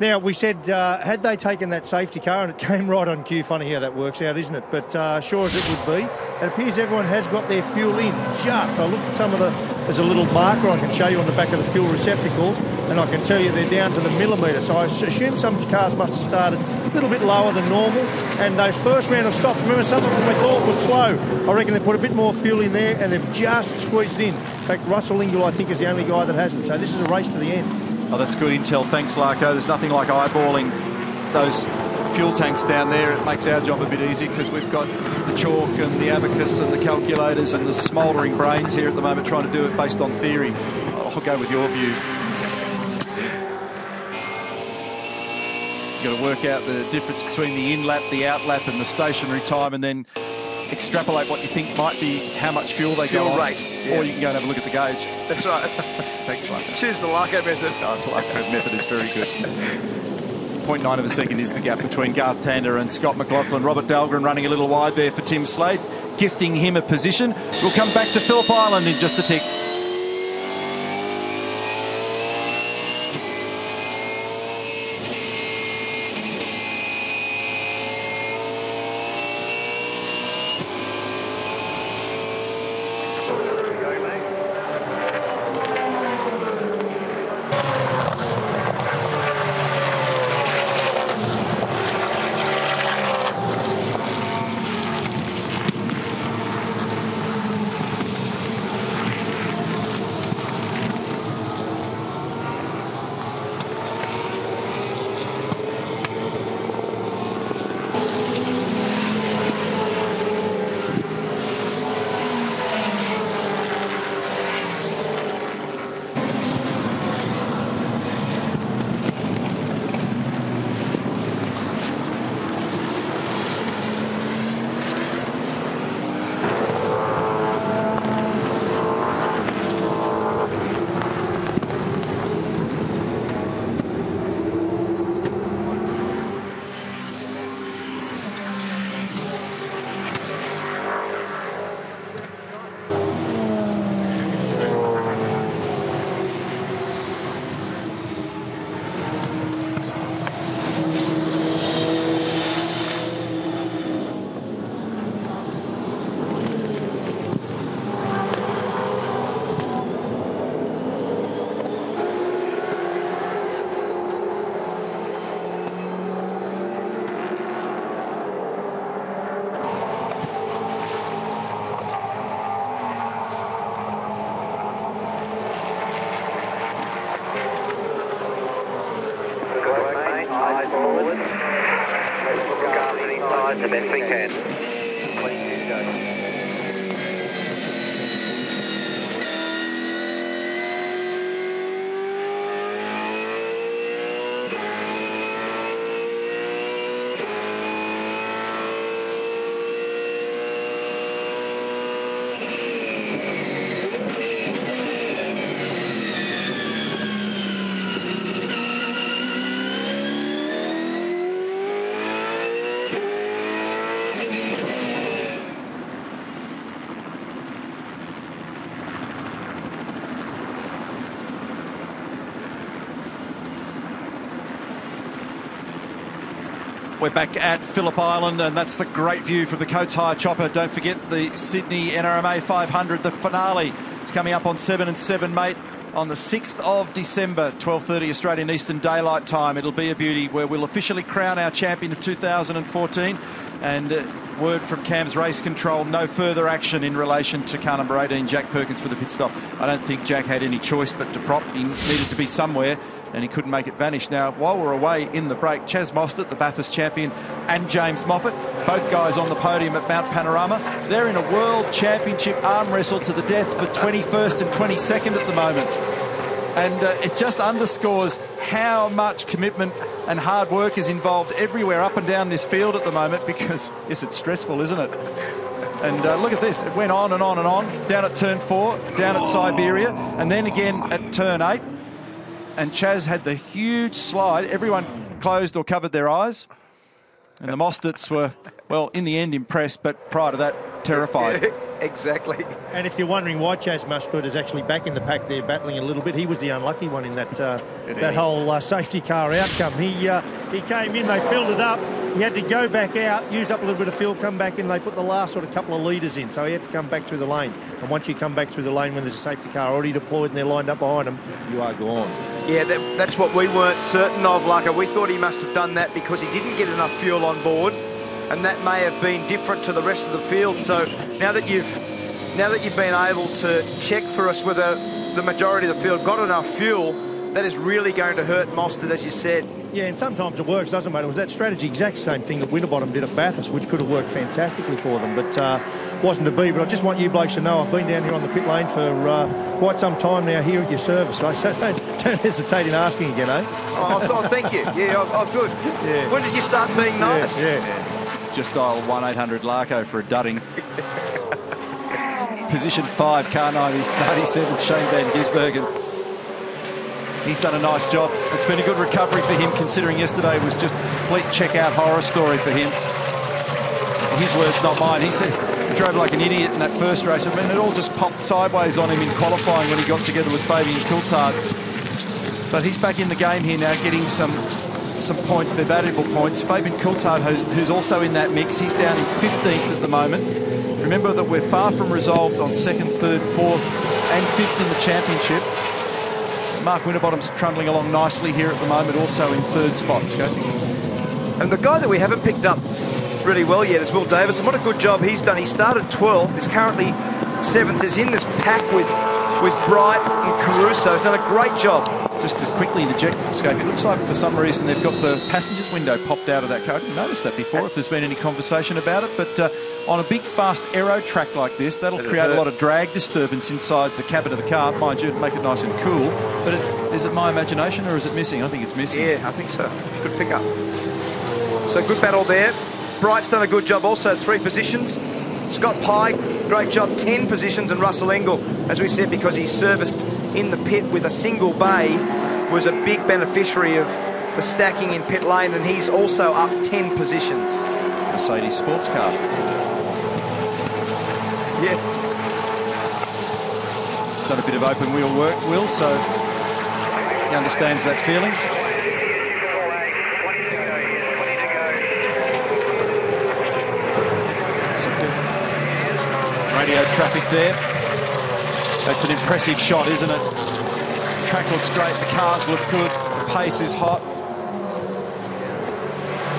Now, we said, had they taken that safety car, and it came right on cue, funny how that works out, isn't it? But sure as it would be, it appears everyone has got their fuel in, just. I looked at some of the, there's a little marker I can show you on the back of the fuel receptacles, and I can tell you they're down to the millimetre. So I assume some cars must have started a little bit lower than normal, and those first round of stops, remember, some of them we thought were slow. I reckon they put a bit more fuel in there, and they've just squeezed in. In fact, Russell Ingall, I think, is the only guy that hasn't. So this is a race to the end. Oh, that's good intel. Thanks, Larko. There's nothing like eyeballing those fuel tanks down there. It makes our job a bit easier because we've got the chalk and the abacus and the calculators and the smouldering brains here at the moment trying to do it based on theory. I'll go with your view. You've got to work out the difference between the in-lap, the out-lap and the stationary time, and then extrapolate what you think might be how much fuel they go on. Rate, yeah. Or you can go and have a look at the gauge. That's right. Thanks, Larko. Choose the Larko method. Oh, the Larko method is very good. 0.9 of a second is the gap between Garth Tander and Scott McLaughlin. Robert Dahlgren running a little wide there for Tim Slade, gifting him a position. We'll come back to Phillip Island in just a tick. line the best we can. 22 to go. We're back at Phillip Island, and that's the great view from the Coates Hire Chopper. Don't forget the Sydney NRMA 500, the finale. It's coming up on 7 and 7, mate, on the 6th of December, 12:30 Australian Eastern Daylight Time. It'll be a beauty where we'll officially crown our champion of 2014. And word from Cam's race control, no further action in relation to car number 18, Jack Perkins, for the pit stop. I don't think Jack had any choice but to prop. He needed to be somewhere, and he couldn't make it vanish. Now, while we're away in the break, Chaz Mostert, the Bathurst champion, and James Moffat, both guys on the podium at Mount Panorama. They're in a World Championship arm wrestle to the death for 21st and 22nd at the moment. And it just underscores how much commitment and hard work is involved everywhere up and down this field at the moment, because, yes, it's stressful, isn't it? And look at this, it went on and on and on, down at Turn 4, down at Siberia, and then again at Turn 8. And Chaz had the huge slide. Everyone closed or covered their eyes. And the Mosterts were, well, in the end impressed, but prior to that, terrified. Exactly. And if you're wondering why Chaz Mostert is actually back in the pack there, battling a little bit, he was the unlucky one in that whole safety car outcome. He came in, they filled it up. He had to go back out, use up a little bit of fuel, come back in. They put the last sort of couple of litres in, so he had to come back through the lane. And once you come back through the lane when there's a safety car already deployed and they're lined up behind him, you are gone. Yeah, that's what we weren't certain of, Larko. We thought he must have done that because he didn't get enough fuel on board, and that may have been different to the rest of the field. So now that you've been able to check for us whether the majority of the field got enough fuel, that is really going to hurt Mostert, as you said. Yeah, and sometimes it works, doesn't it? It was that strategy, exact same thing that Winterbottom did at Bathurst, which could have worked fantastically for them, but wasn't to be. But I just want you blokes to know I've been down here on the pit lane for quite some time now here at your service, right? So don't hesitate in asking again, eh? Oh, thank you. Yeah, I'm good. Yeah. When did you start being nice? Yeah. Just dial 1-800 Larko for a dudding. Position 5, car 97, Shane Van Gisbergen. He's done a nice job. It's been a good recovery for him, considering yesterday was just a complete check-out horror story for him. His words, not mine. He said he drove like an idiot in that first race. I mean, it all just popped sideways on him in qualifying when he got together with Fabian Coulthard. But he's back in the game here now, getting some points. They're valuable points. Fabian Coulthard, who's also in that mix, he's down in 15th at the moment. Remember that we're far from resolved on 2nd, 3rd, 4th and 5th in the championship. Mark Winterbottom's trundling along nicely here at the moment, also in third spot, Scott. And the guy that we haven't picked up really well yet is Will Davison. What a good job he's done. He started 12th, he's currently 7th, is in this pack with Bright and Caruso. He's done a great job. Just to quickly interject, Scott, it looks like for some reason they've got the passengers window popped out of that car. I didn't notice that before, if there's been any conversation about it, but on a big, fast aero track like this, that'll create a lot of drag disturbance inside the cabin of the car, mind you, to make it nice and cool. But is it my imagination or is it missing? I think it's missing. Yeah, I think so. Good pick up. So good battle there. Bright's done a good job also, 3 positions. Scott Pye, great job, 10 positions. And Russell Ingall, as we said, because he serviced in the pit with a single bay, was a big beneficiary of the stacking in pit lane, and he's also up 10 positions. Mercedes sports car. Yeah. He's done a bit of open wheel work, Will, so he understands that feeling. Radio traffic there. That's an impressive shot, isn't it? The track looks great, the cars look good, the pace is hot.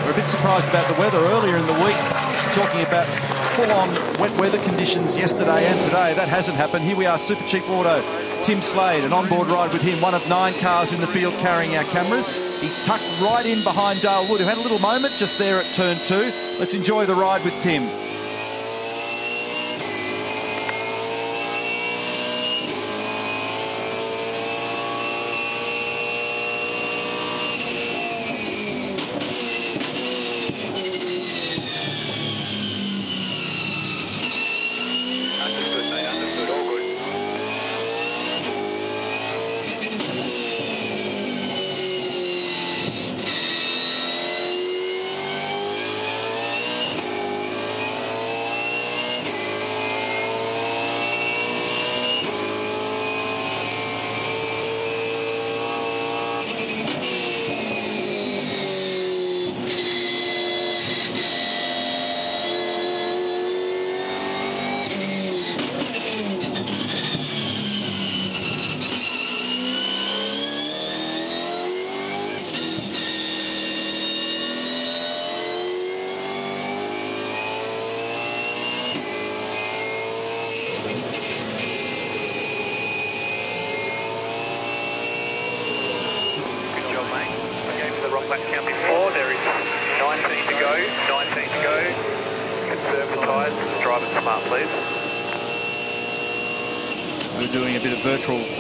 We're a bit surprised about the weather earlier in the week, talking about full-on wet weather conditions yesterday and today. That hasn't happened. Here we are, Super Cheap Auto. Tim Slade, an onboard ride with him, one of 9 cars in the field carrying our cameras. He's tucked right in behind Dale Wood, who had a little moment just there at turn two. Let's enjoy the ride with Tim.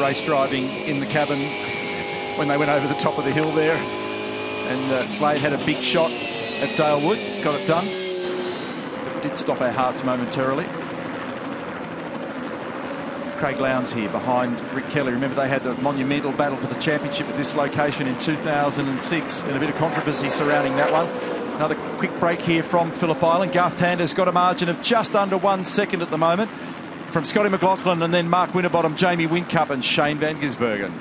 Race driving in the cabin when they went over the top of the hill there, and Slade had a big shot at Dale Wood, got it done, but did stop our hearts momentarily. Craig Lowndes here behind Rick Kelly. Remember, they had the monumental battle for the championship at this location in 2006, and a bit of controversy surrounding that one. Another quick break here from Phillip Island. Garth Tander's got a margin of just under 1 second at the moment from Scotty McLaughlin, and then Mark Winterbottom, Jamie Whincup and Shane Van Gisbergen.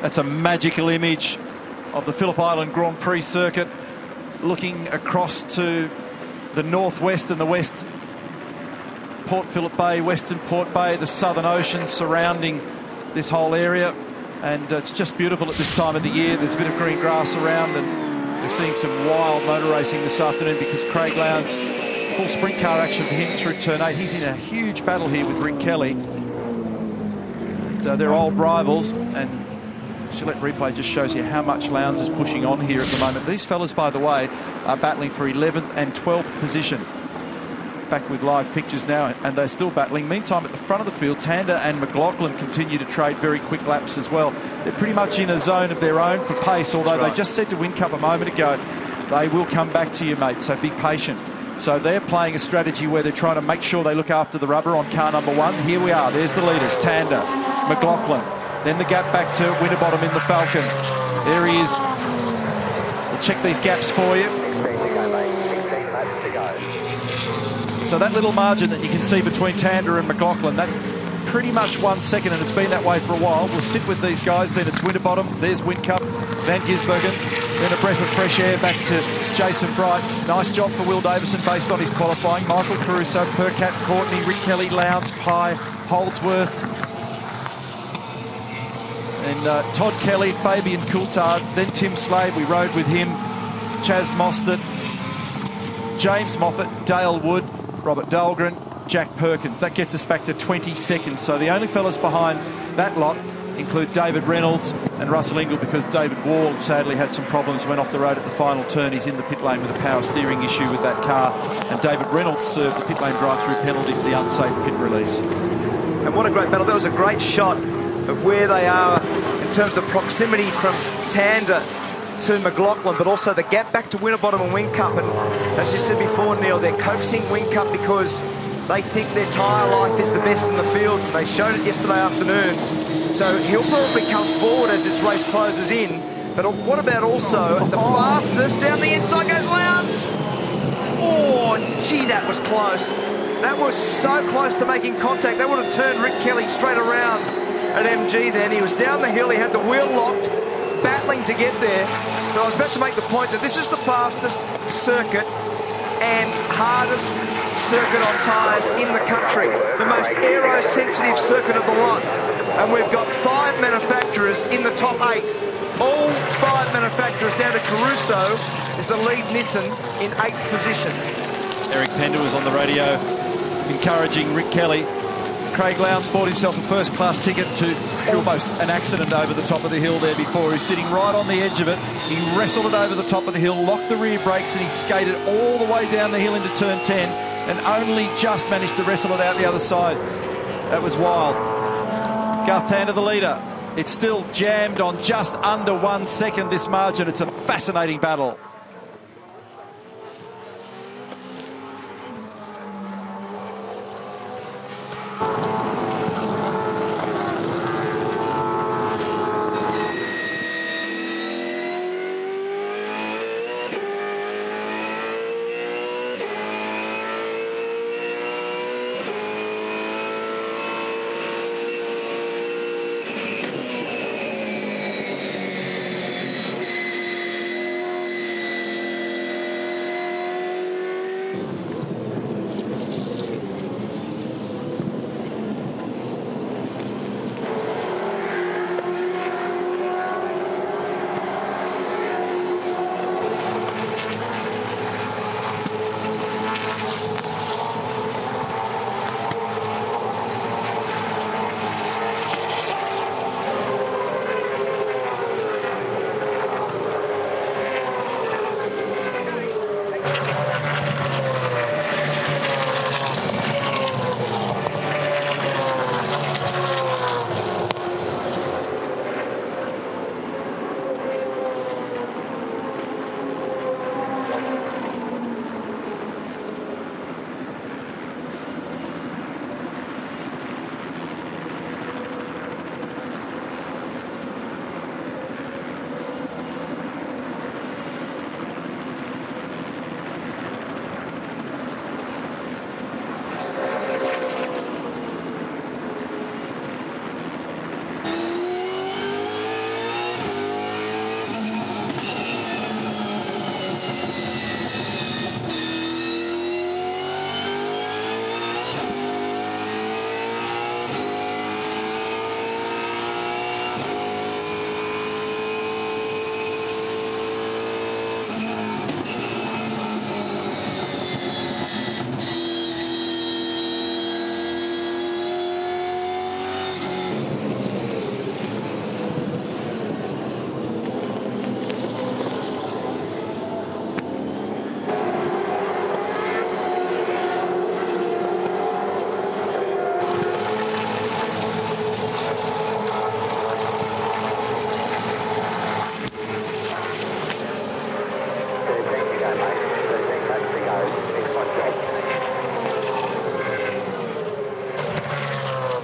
That's a magical image of the Phillip Island Grand Prix circuit, looking across to the northwest and the west, Port Phillip Bay, Western Port Bay, the Southern Ocean surrounding this whole area. and it's just beautiful at this time of the year. There's a bit of green grass around, and we're seeing some wild motor racing this afternoon because Craig Lowndes, full sprint car action for him through turn 8. He's in a huge battle here with Rick Kelly. And, they're old rivals, and Gillette replay just shows you how much Lowndes is pushing on here at the moment. These fellas, by the way, are battling for 11th and 12th position. Back with live pictures now, and they're still battling. Meantime, at the front of the field, Tander and McLaughlin continue to trade very quick laps as well. They're pretty much in a zone of their own for pace, although they just said to Whincup a moment ago, they will come back to you, mate, so be patient. So they're playing a strategy where they're trying to make sure they look after the rubber on car number 1. Here we are. There's the leaders, Tander, McLaughlin. Then the gap back to Winterbottom in the Falcon. There he is. We'll check these gaps for you. So that little margin that you can see between Tander and McLaughlin, that's pretty much 1 second, and it's been that way for a while. We'll sit with these guys, then it's Winterbottom, there's Whincup, Van Gisbergen, then a breath of fresh air back to Jason Bright. Nice job for Will Davison based on his qualifying. Michael Caruso, Percat, Courtney, Rick Kelly, Lowndes, Pye, Holdsworth, and Todd Kelly, Fabian Coulthard, then Tim Slade, we rode with him, Chaz Mostert, James Moffat, Dale Wood, Robert Dahlgren, Jack Perkins. That gets us back to 20 seconds. So the only fellas behind that lot include David Reynolds and Russell Ingall, because David Wall sadly had some problems, went off the road at the final turn. He's in the pit lane with a power steering issue with that car. And David Reynolds served the pit lane drive-through penalty for the unsafe pit release. And what a great battle. That was a great shot of where they are in terms of proximity from Tander to McLaughlin, but also the gap back to Winterbottom and Whincup. And as you said before, Neil, they're coaxing Whincup because they think their tyre life is the best in the field. They showed it yesterday afternoon. So he'll probably come forward as this race closes in. But what about also the fastest? Down the inside goes Lowndes. Oh, gee, that was close. That was so close to making contact. That would have turned Rick Kelly straight around at MG then. He was down the hill. He had the wheel locked, battling to get there. So I was about to make the point that this is the fastest circuit and hardest circuit on tyres in the country, the most aero-sensitive circuit of the lot. And we've got 5 manufacturers in the top 8. All 5 manufacturers, down to Caruso, is the lead Nissan in 8th position. Eric Pender was on the radio encouraging Rick Kelly. Craig Lowndes bought himself a first-class ticket to almost an accident over the top of the hill there before. He's sitting right on the edge of it. He wrestled it over the top of the hill, locked the rear brakes, and he skated all the way down the hill into turn 10 and only just managed to wrestle it out the other side. That was wild. Garth Tander, the leader. It's still jammed on just under 1 second, this margin. It's a fascinating battle.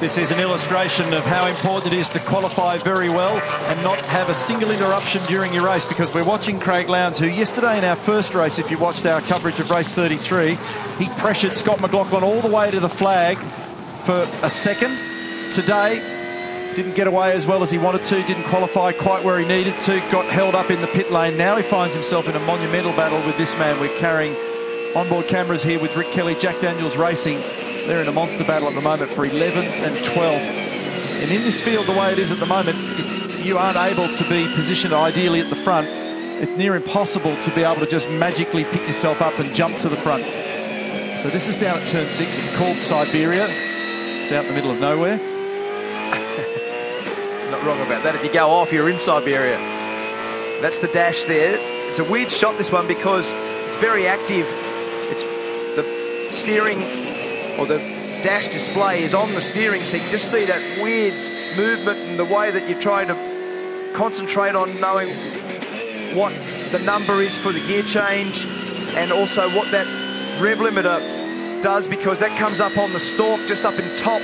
This is an illustration of how important it is to qualify very well and not have a single interruption during your race, because we're watching Craig Lowndes, who yesterday in our first race, if you watched our coverage of race 33, he pressured Scott McLaughlin all the way to the flag for a second. Today, didn't get away as well as he wanted to, didn't qualify quite where he needed to, got held up in the pit lane. Now he finds himself in a monumental battle with this man. We're carrying onboard cameras here with Rick Kelly, Jack Daniels Racing. They're in a monster battle at the moment for 11th and 12th. And in this field, the way it is at the moment, if you aren't able to be positioned ideally at the front, it's near impossible to be able to just magically pick yourself up and jump to the front. So this is down at turn 6. It's called Siberia. It's out in the middle of nowhere. Not wrong about that. If you go off, you're in Siberia. That's the dash there. It's a weird shot, this one, because it's very active. It's the steering, or the dash display is on the steering, so you can just see that weird movement and the way that you're trying to concentrate on knowing what the number is for the gear change and also what that rev limiter does, because that comes up on the stalk just up in top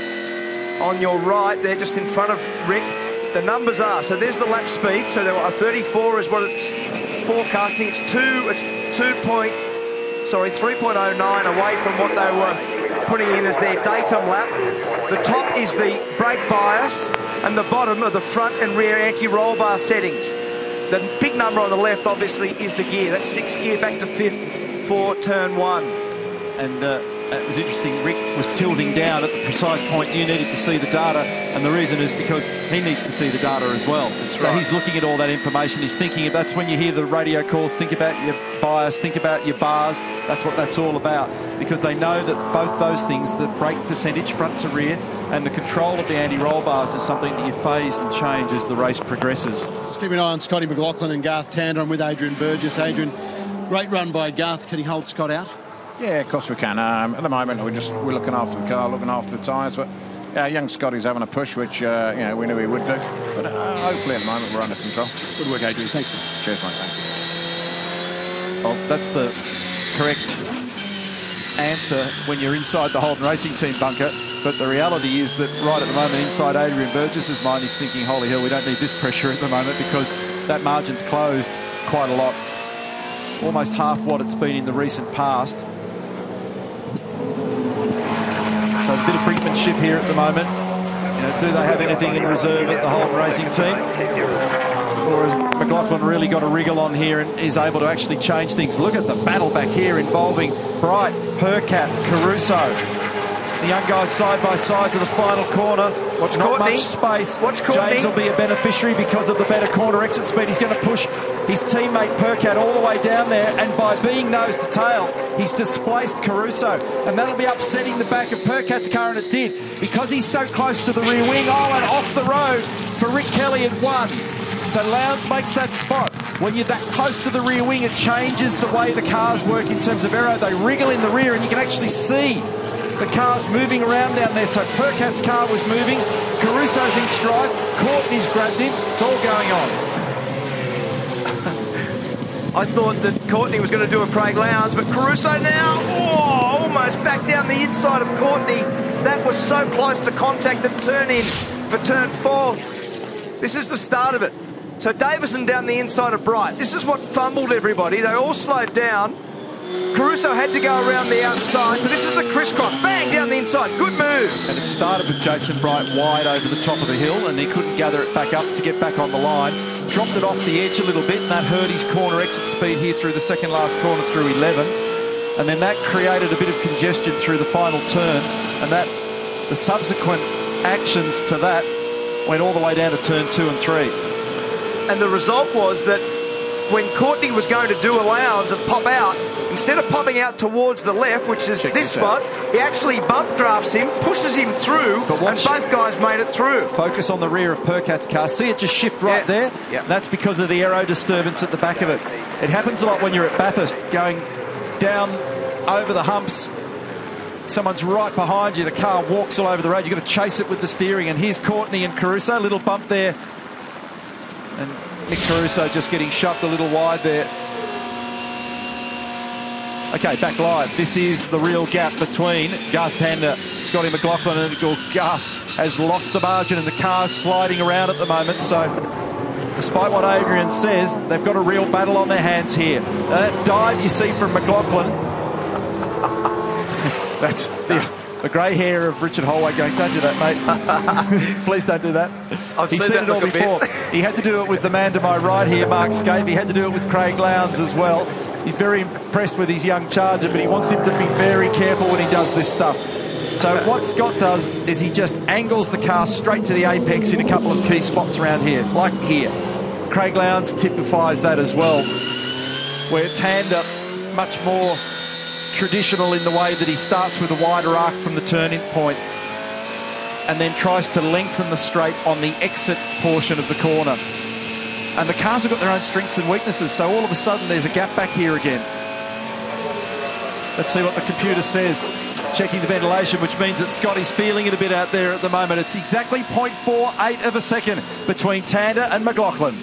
on your right there, just in front of Rick. The numbers are, so there's the lap speed, so there are 34 is what it's forecasting. It's 3.09 away from what they were putting in as their datum lap. The top is the brake bias, and the bottom are the front and rear anti-roll bar settings. The big number on the left, obviously, is the gear. That's 6 gear back to 5th for turn 1. And it was interesting, Rick was tilting down at the precise point you needed to see the data, and the reason is because he needs to see the data as well. That's so right. He's looking at all that information, he's thinking, that's when you hear the radio calls, think about your bias, think about your bars, that's what that's all about, because they know that both those things, the brake percentage front to rear and the control of the anti-roll bars, is something that you phase and change as the race progresses. Let's keep an eye on Scotty McLaughlin and Garth Tander. I'm with Adrian Burgess. Adrian, great run by Garth. Can he hold Scott out? Yeah, of course we can. At the moment, we're looking after the car, looking after the tyres, but young Scotty's having a push, which you know, we knew he would do. But hopefully, at the moment, we're under control. Good work, Adrian. Thanks. Cheers, mate. Thank you. Well, that's the correct answer when you're inside the Holden Racing Team bunker. But the reality is that right at the moment, inside Adrian Burgess's mind, he's thinking, "Holy hell, we don't need this pressure at the moment because that margin's closed quite a lot, almost half what it's been in the recent past." So a bit of brinkmanship here at the moment. You know, do they have anything in reserve at the Holden Racing Team? Or has McLaughlin really got a wriggle on here and is able to actually change things? Look at the battle back here involving Bright, Percat, Caruso. The young guys side by side to the final corner. Watch Not Courtney. Much space. Watch Courtney. James will be a beneficiary because of the better corner exit speed. He's going to push his teammate Percat all the way down there, and by being nose to tail, he's displaced Caruso, and that'll be upsetting the back of Percat's car, and it did, because he's so close to the rear wing. Oh, and off the road for Rick Kelly at 1. So Lowndes makes that spot. When you're that close to the rear wing, it changes the way the cars work in terms of aero. They wriggle in the rear, and you can actually see the car's moving around down there. So Percat's car was moving, Caruso's in stride, Courtney's grabbed him, it's all going on. I thought that Courtney was going to do a Craig Lowndes, but Caruso now, oh, almost back down the inside of Courtney. That was so close to contact at turn in for turn 4. This is the start of it. So Davison down the inside of Bright. This is what fumbled everybody. They all slowed down. Caruso had to go around the outside, so this is the crisscross. Bang, down the inside. Good move. And it started with Jason Bright wide over the top of the hill, and he couldn't gather it back up to get back on the line. Dropped it off the edge a little bit, and that hurt his corner exit speed here through the second last corner through 11. And then that created a bit of congestion through the final turn, and that the subsequent actions to that went all the way down to turn 2 and 3. And the result was that when Courtney was going to do a Lowndes and pop out, instead of popping out towards the left, which is this spot, he actually bump drafts him, pushes him through, and both guys made it through. Focus on the rear of Percat's car. See it just shift right there? Yeah. That's because of the aero disturbance at the back of it. It happens a lot when you're at Bathurst, going down over the humps. Someone's right behind you. The car walks all over the road. You've got to chase it with the steering. And here's Courtney and Caruso. Little bump there. And Nick Caruso just getting shoved a little wide there. Okay, back live. This is the real gap between Garth Tander, Scotty McLaughlin, and Garth has lost the margin and the car's sliding around at the moment. So despite what Adrian says, they've got a real battle on their hands here. That dive you see from McLaughlin, that's the grey hair of Richard Hollway going, don't do that, mate. Please don't do that. He's seen it all before. He had to do it with the man to my right here, Mark Scaife. He had to do it with Craig Lowndes as well. He's very impressed with his young charger, but he wants him to be very careful when he does this stuff. So what Scott does is he just angles the car straight to the apex in a couple of key spots around here, like here. Craig Lowndes typifies that as well, where Tander much more traditional in the way that he starts with a wider arc from the turn-in point and then tries to lengthen the straight on the exit portion of the corner. And the cars have got their own strengths and weaknesses, so all of a sudden there's a gap back here again. Let's see what the computer says. It's checking the ventilation, which means that Scotty's feeling it a bit out there at the moment. It's exactly 0.48 of a second between Tander and McLaughlin.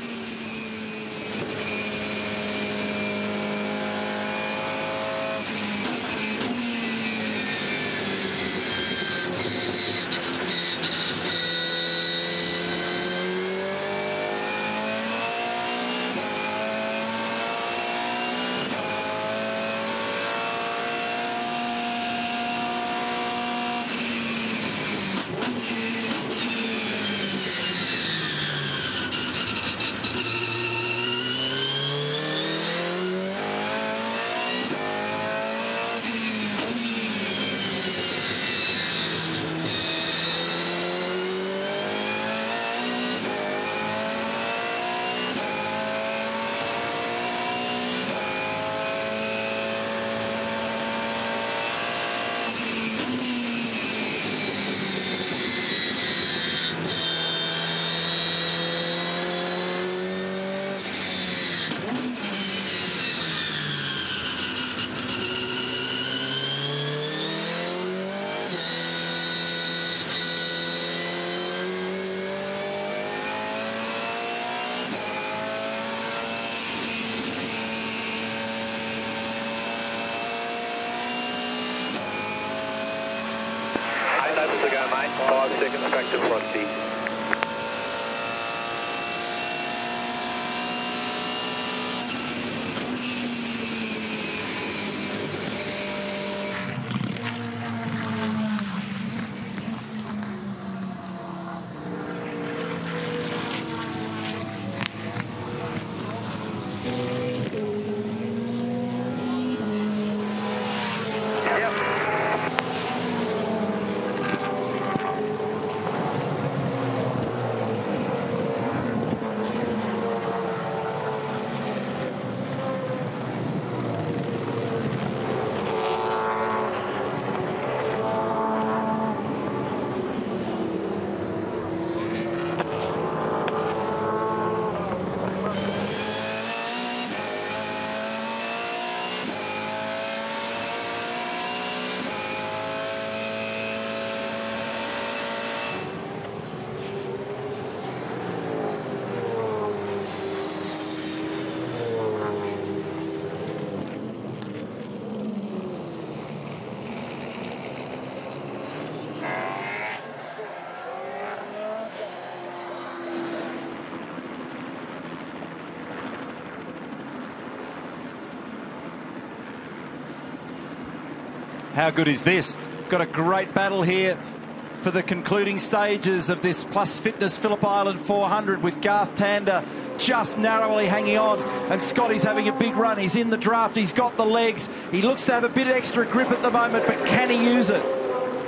How good is this? Got a great battle here for the concluding stages of this Plus Fitness Phillip Island 400 with Garth Tander just narrowly hanging on. And Scotty's having a big run. He's in the draft. He's got the legs. He looks to have a bit of extra grip at the moment, but can he use it?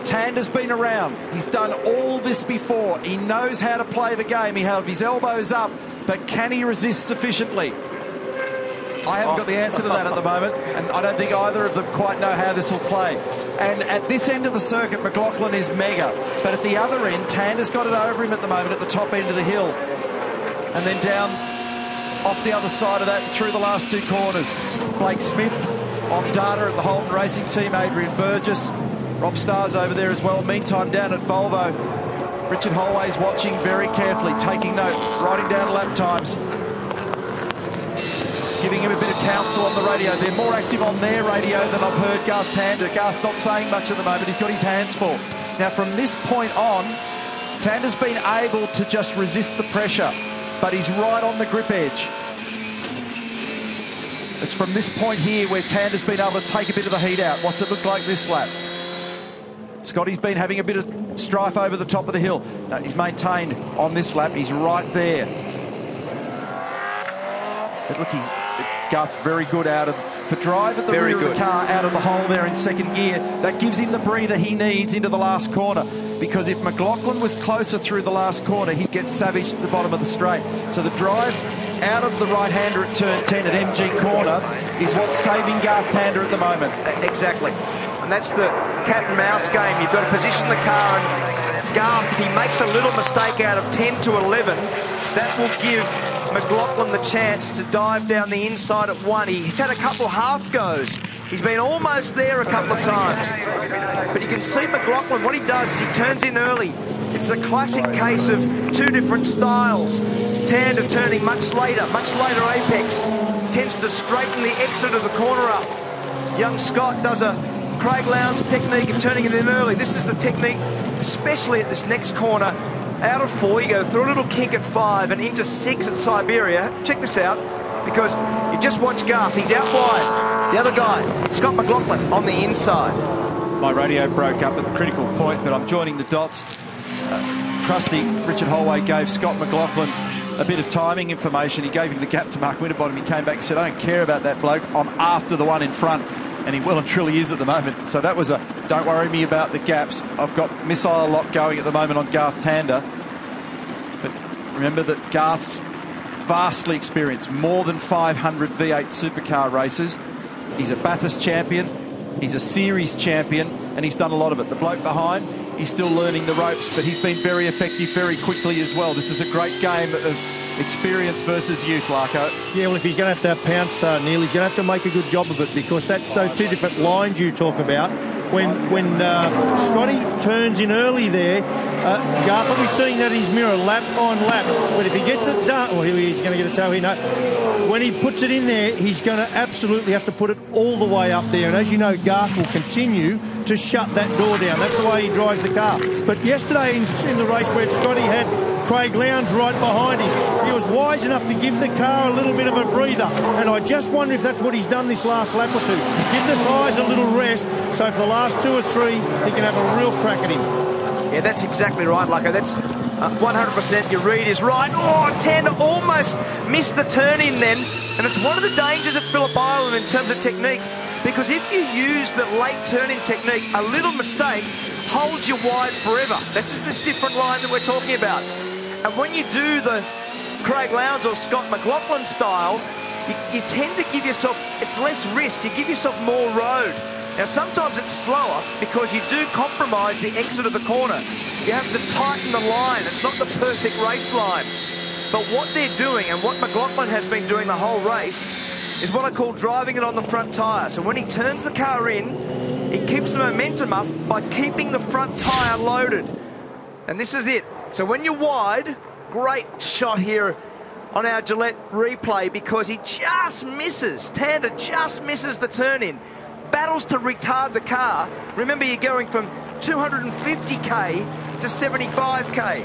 Tander's been around. He's done all this before. He knows how to play the game. He held his elbows up, but can he resist sufficiently? I haven't got the answer to that at the moment, and I don't think either of them quite know how this will play. And at this end of the circuit, McLaughlin is mega, but at the other end, Tander's got it over him at the moment at the top end of the hill. And then down off the other side of that and through the last two corners. Blake Smith on data at the Holden Racing Team, Adrian Burgess, Rob Starr's over there as well. Meantime, down at Volvo, Richard Hollway's watching very carefully, taking note, writing down lap times, giving him a bit of counsel on the radio. They're more active on their radio than I've heard Garth Tander. Garth not saying much at the moment. He's got his hands full. Now, from this point on, Tander's been able to just resist the pressure, but he's right on the grip edge. It's from this point here where Tander's been able to take a bit of the heat out. What's it look like this lap? Scotty's been having a bit of strife over the top of the hill. No, he's maintained on this lap. He's right there. But look, Garth's very good out of the drive at the rear of the car, out of the hole there in second gear. That gives him the breather he needs into the last corner, because if McLaughlin was closer through the last corner, he'd get savaged at the bottom of the straight. So the drive out of the right-hander at turn 10 at MG Corner is what's saving Garth Tander at the moment. Exactly. And that's the cat and mouse game. You've got to position the car, and Garth, if he makes a little mistake out of 10 to 11, that will give McLaughlin the chance to dive down the inside at one. He's had a couple half goes. He's been almost there a couple of times. But you can see McLaughlin, what he does is he turns in early. It's the classic case of two different styles. Tander turning much later apex. Tends to straighten the exit of the corner up. Young Scott does a Craig Lowndes technique of turning it in early. This is the technique, especially at this next corner. Out of 4, you go through a little kink at 5 and into 6 at Siberia. Check this out, because you just watch Garth. He's out wide. The other guy, Scott McLaughlin, on the inside. My radio broke up at the critical point, but I'm joining the dots. Krusty, Richard Hollway gave Scott McLaughlin a bit of timing information. He gave him the gap to Mark Winterbottom. He came back and said, I don't care about that bloke. I'm after the one in front. And he well and truly is at the moment. So that was a don't worry me about the gaps. I've got missile lock going at the moment on Garth Tander. But remember that Garth's vastly experienced, more than 500 V8 supercar races. He's a Bathurst champion. He's a series champion, and he's done a lot of it. The bloke behind, he's still learning the ropes, but he's been very effective very quickly as well. This is a great game of experience versus youth, Larko. Yeah, well, if he's going to have to pounce, Neil, he's going to have to make a good job of it, because that those two different lines you talk about, when Scotty turns in early there, Garth will be seeing that in his mirror lap on lap. But if he gets it done, well, he's going to get a toe here. No. When he puts it in there, he's going to absolutely have to put it all the way up there. And as you know, Garth will continue to shut that door down. That's the way he drives the car. But yesterday in the race where Scotty had Craig Lowndes right behind him, he was wise enough to give the car a little bit of a breather, and I just wonder if that's what he's done this last lap or two. Give the tyres a little rest, so for the last two or three, he can have a real crack at him. Yeah, that's exactly right, Lucko. That's 100% your read is right. Oh, Tander almost missed the turn in then, and it's one of the dangers of Phillip Island in terms of technique, because if you use the late turning technique, a little mistake holds you wide forever. That's just this different line that we're talking about. And when you do the Craig Lowndes or Scott McLaughlin style, you tend to give yourself, it's less risk, you give yourself more road. Now sometimes it's slower because you do compromise the exit of the corner. You have to tighten the line, it's not the perfect race line. But what they're doing, and what McLaughlin has been doing the whole race, is what I call driving it on the front tyre. So when he turns the car in, he keeps the momentum up by keeping the front tyre loaded. And this is it. So when you're wide, great shot here on our Gillette replay, because he just misses, Tander just misses the turn in. Battles to retard the car. Remember, you're going from 250k to 75k.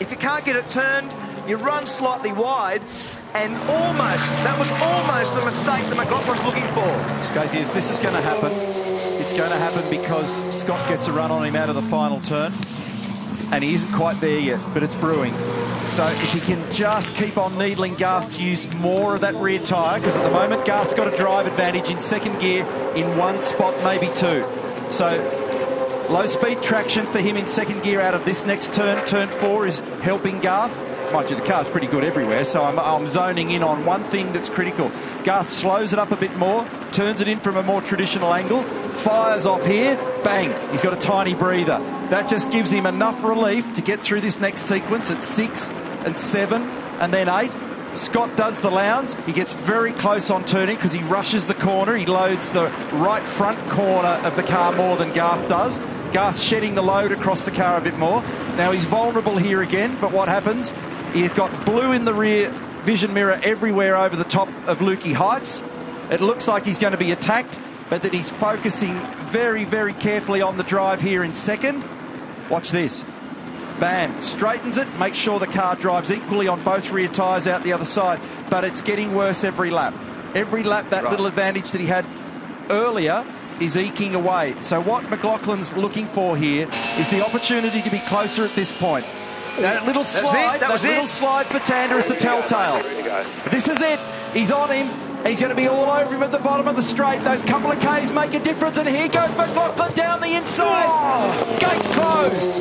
If you can't get it turned, you run slightly wide, and almost, that was almost the mistake that McLaughlin's looking for. Scotty, if this is going to happen, it's going to happen because Scott gets a run on him out of the final turn. And he isn't quite there yet, but it's brewing. So if he can just keep on needling Garth to use more of that rear tyre, because at the moment Garth's got a drive advantage in second gear in one spot, maybe two. So low speed traction for him in second gear out of this next turn. Turn 4 is helping Garth. Mind you, the car's pretty good everywhere, so I'm zoning in on one thing that's critical. Garth slows it up a bit more, turns it in from a more traditional angle, fires off here, bang, he's got a tiny breather. That just gives him enough relief to get through this next sequence at 6 and 7 and then 8. Scott does the Lowndes. He gets very close on turning because he rushes the corner. He loads the right front corner of the car more than Garth does. Garth's shedding the load across the car a bit more. Now he's vulnerable here again, but what happens? He's got blue in the rear vision mirror everywhere over the top of Lukey Heights. It looks like he's going to be attacked, but that he's focusing very, very carefully on the drive here in second. Watch this. Bam straightens it, makes sure the car drives equally on both rear tyres out the other side. But it's getting worse every lap. Every lap that little advantage that he had earlier is eking away. So what McLaughlin's looking for here is the opportunity to be closer at this point. That little slide, that little slide for Tander is the telltale. This is it. He's on him. He's going to be all over him at the bottom of the straight. Those couple of Ks make a difference, and here goes McLaughlin down the inside. Oh. Gate closed.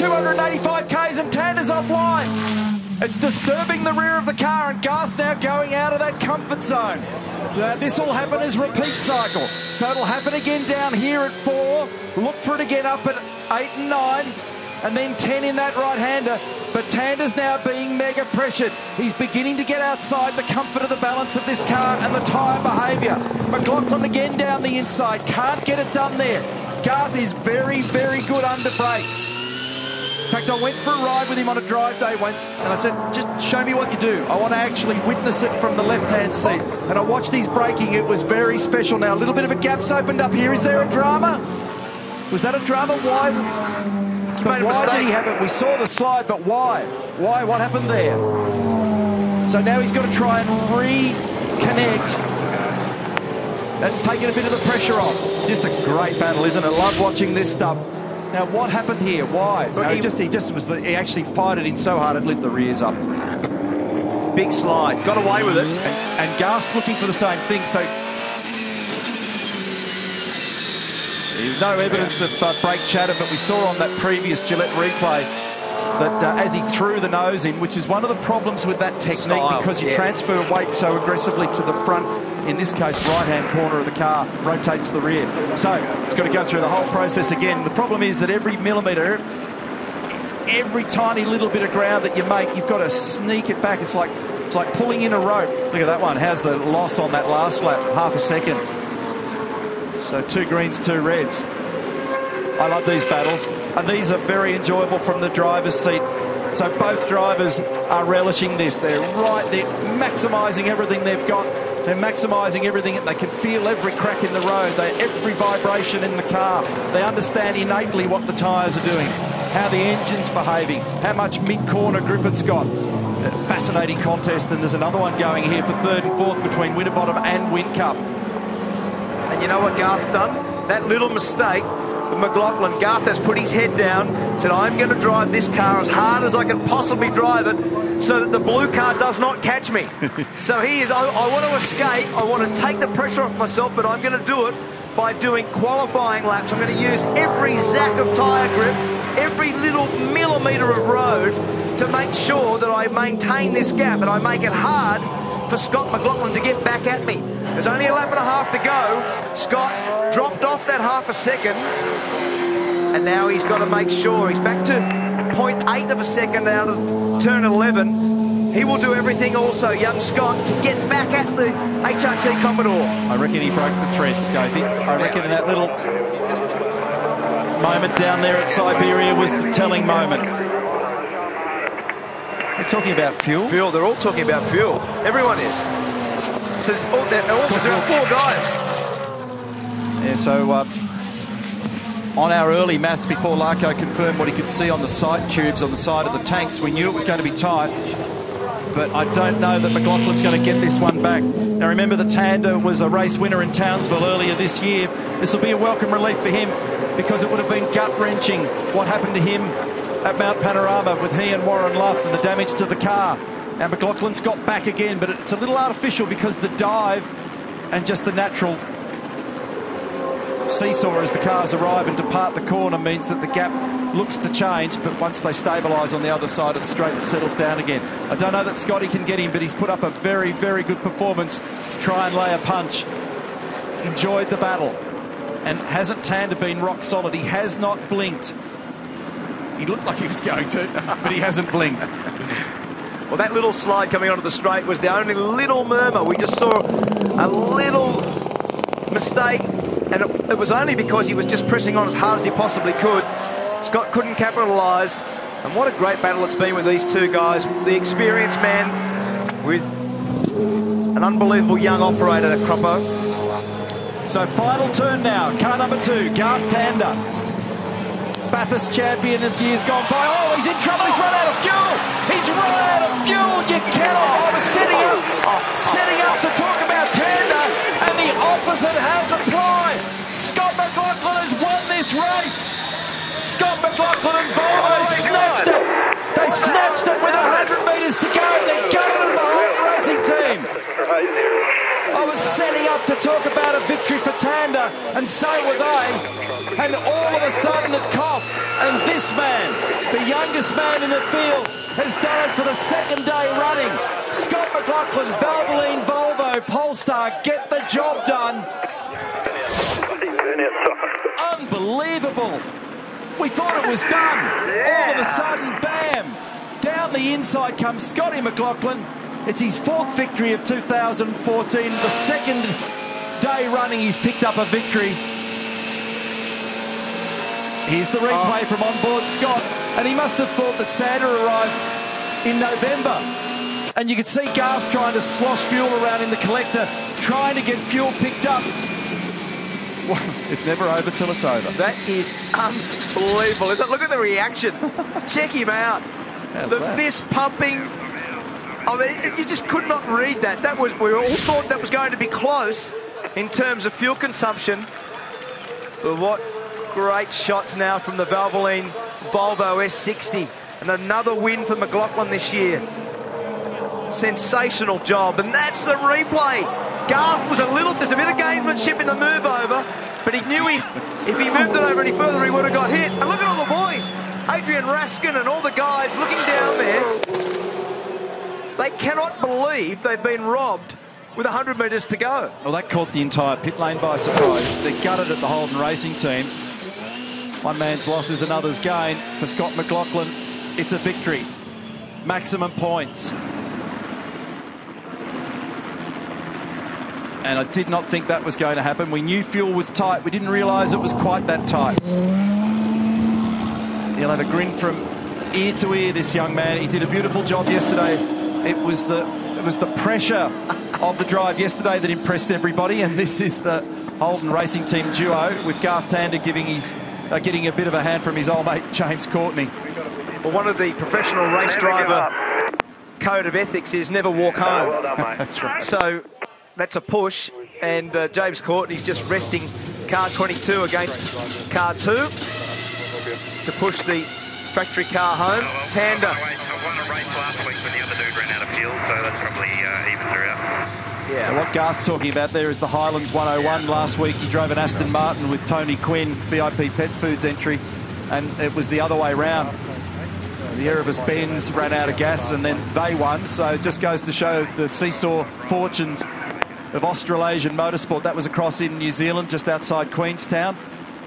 285 Ks, and Tander's offline. It's disturbing the rear of the car, and Garth's now going out of that comfort zone. This will happen as repeat cycle. So it'll happen again down here at 4. Look for it again up at 8 and 9. And then 10 in that right-hander. But Tander's now being mega pressured. He's beginning to get outside the comfort of the balance of this car and the tyre behaviour. McLaughlin again down the inside. Can't get it done there. Garth is very, very good under brakes. In fact, I went for a ride with him on a drive day once, and I said, just show me what you do. I want to actually witness it from the left-hand seat. And I watched his braking. It was very special. Now, a little bit of a gap's opened up here. Is there a drama? Was that a drama? Why? But why did he have it? We saw the slide, but why? Why? What happened there? So now he's got to try and reconnect. That's taken a bit of the pressure off. Just a great battle, isn't it? Love watching this stuff. Now, what happened here? Why? No, he actually fired it in so hard it lit the rears up. Big slide. Got away with it. And Garth's looking for the same thing. So there's no evidence of brake chatter, but we saw on that previous Gillette replay that as he threw the nose in, which is one of the problems with that technique because you transfer weight so aggressively to the front, in this case, right-hand corner of the car, rotates the rear. So it's got to go through the whole process again. The problem is that every millimetre, every tiny little bit of ground that you make, you've got to sneak it back. It's like pulling in a rope. Look at that one. How's the loss on that last lap? Half a second. So 2 greens, 2 reds. I love these battles, and these are very enjoyable from the driver's seat. So both drivers are relishing this. They're right there, maximising everything they've got. They're maximising everything. They can feel every crack in the road, every vibration in the car. They understand innately what the tyres are doing, how the engine's behaving, how much mid-corner grip it's got. A fascinating contest, and there's another one going here for 3rd and 4th between Winterbottom and Whincup. You know what Garth's done? That little mistake with McLaughlin. Garth has put his head down, said, I'm going to drive this car as hard as I can possibly drive it so that the blue car does not catch me. So he is, I want to escape, I want to take the pressure off myself, but I'm going to do it by doing qualifying laps. I'm going to use every zack of tyre grip, every little millimetre of road to make sure that I maintain this gap and I make it hard for Scott McLaughlin to get back at me. There's only a lap and a half to go. Scott dropped off that half a second, and now he's got to make sure. He's back to 0.8 of a second out of turn 11. He will do everything also, young Scott, to get back at the HRT Commodore. I reckon he broke the thread, Scovey. I reckon in that little moment down there at Siberia was the telling moment. They're talking about fuel. Fuel, they're all talking about fuel. Everyone is. So there are 4 guys. Yeah, so on our early maths before Larko confirmed what he could see on the sight tubes on the side of the tanks, we knew it was going to be tight. But I don't know that McLaughlin's going to get this one back. Now remember, the Tander was a race winner in Townsville earlier this year. This will be a welcome relief for him because it would have been gut-wrenching what happened to him at Mount Panorama with he and Warren Luff and the damage to the car. Now McLaughlin's got back again, but it's a little artificial because the dive and just the natural seesaw as the cars arrive and depart the corner means that the gap looks to change, but once they stabilise on the other side of the straight, it settles down again. I don't know that Scotty can get him, but he's put up a very, very good performance to try and lay a punch. Enjoyed the battle. And hasn't Tander been rock solid? He has not blinked. He looked like he was going to, but he hasn't blinked. Well, that little slide coming onto the straight was the only little murmur. We just saw a little mistake, and it was only because he was just pressing on as hard as he possibly could. Scott couldn't capitalise, and what a great battle it's been with these two guys. The experienced man with an unbelievable young operator at Croppo. So final turn now, car number 2, Garth Tander. Bathurst champion of years gone by. Oh, he's in trouble. He's run out of fuel. He's run out of fuel. You cannot. I was setting up to talk about tender, and the opposite has applied. Scott McLaughlin has won this race. Scott McLaughlin and Volvo snatched it. They snatched it with 100 metres to go. They gutted the Holden Racing Team. I was setting up to talk about a victory for Tanda, and so were they. And all of a sudden it coughed. And this man, the youngest man in the field, has done it for the second day running. Scott McLaughlin, Valvoline, Volvo, Polestar, get the job done. Unbelievable. We thought it was done. Yeah. All of a sudden, bam! Down the inside comes Scotty McLaughlin. It's his fourth victory of 2014. The second day running, he's picked up a victory. Here's the replay from onboard Scott. And he must have thought that Santa arrived in November. And you could see Garth trying to slosh fuel around in the collector, trying to get fuel picked up. It's never over till it's over. That is unbelievable, isn't it? Look at the reaction. Check him out. How's the fist pumping. I mean, you just could not read that. That was, we all thought that was going to be close in terms of fuel consumption. But what great shots now from the Valvoline Volvo S60. And another win for McLaughlin this year. Sensational job. And that's the replay. Garth was a little, there's a bit of gamesmanship in the move over, but he knew if he moved it over any further, he would have got hit. And look at all the boys, Adrian Raskin and all the guys looking down there. They cannot believe they've been robbed with 100 metres to go. Well, that caught the entire pit lane by surprise. They gutted at the Holden Racing Team. One man's loss is another's gain. For Scott McLaughlin, it's a victory. Maximum points. And I did not think that was going to happen. We knew fuel was tight. We didn't realise it was quite that tight. He'll have a grin from ear to ear, this young man. He did a beautiful job yesterday. It was the pressure of the drive yesterday that impressed everybody. And this is the Holden Racing Team duo with Garth Tander getting a bit of a hand from his old mate, James Courtney. Well, one of the professional race driver code of ethics is never walk home. Well done, mate. That's right. So... that's a push, and James Courtney's just resting car 22 against car 2 to push the factory car home. Tander. I won a race last week when the other dude ran out of fuel, so that's probably evens her out. Yeah. So what Garth's talking about there is the Highlands 101. Last week he drove an Aston Martin with Tony Quinn, VIP Pet Foods entry, and it was the other way round. The Erebus Benz ran out of gas, and then they won, so it just goes to show the seesaw fortunes of Australasian motorsport. That was across in New Zealand, just outside Queenstown.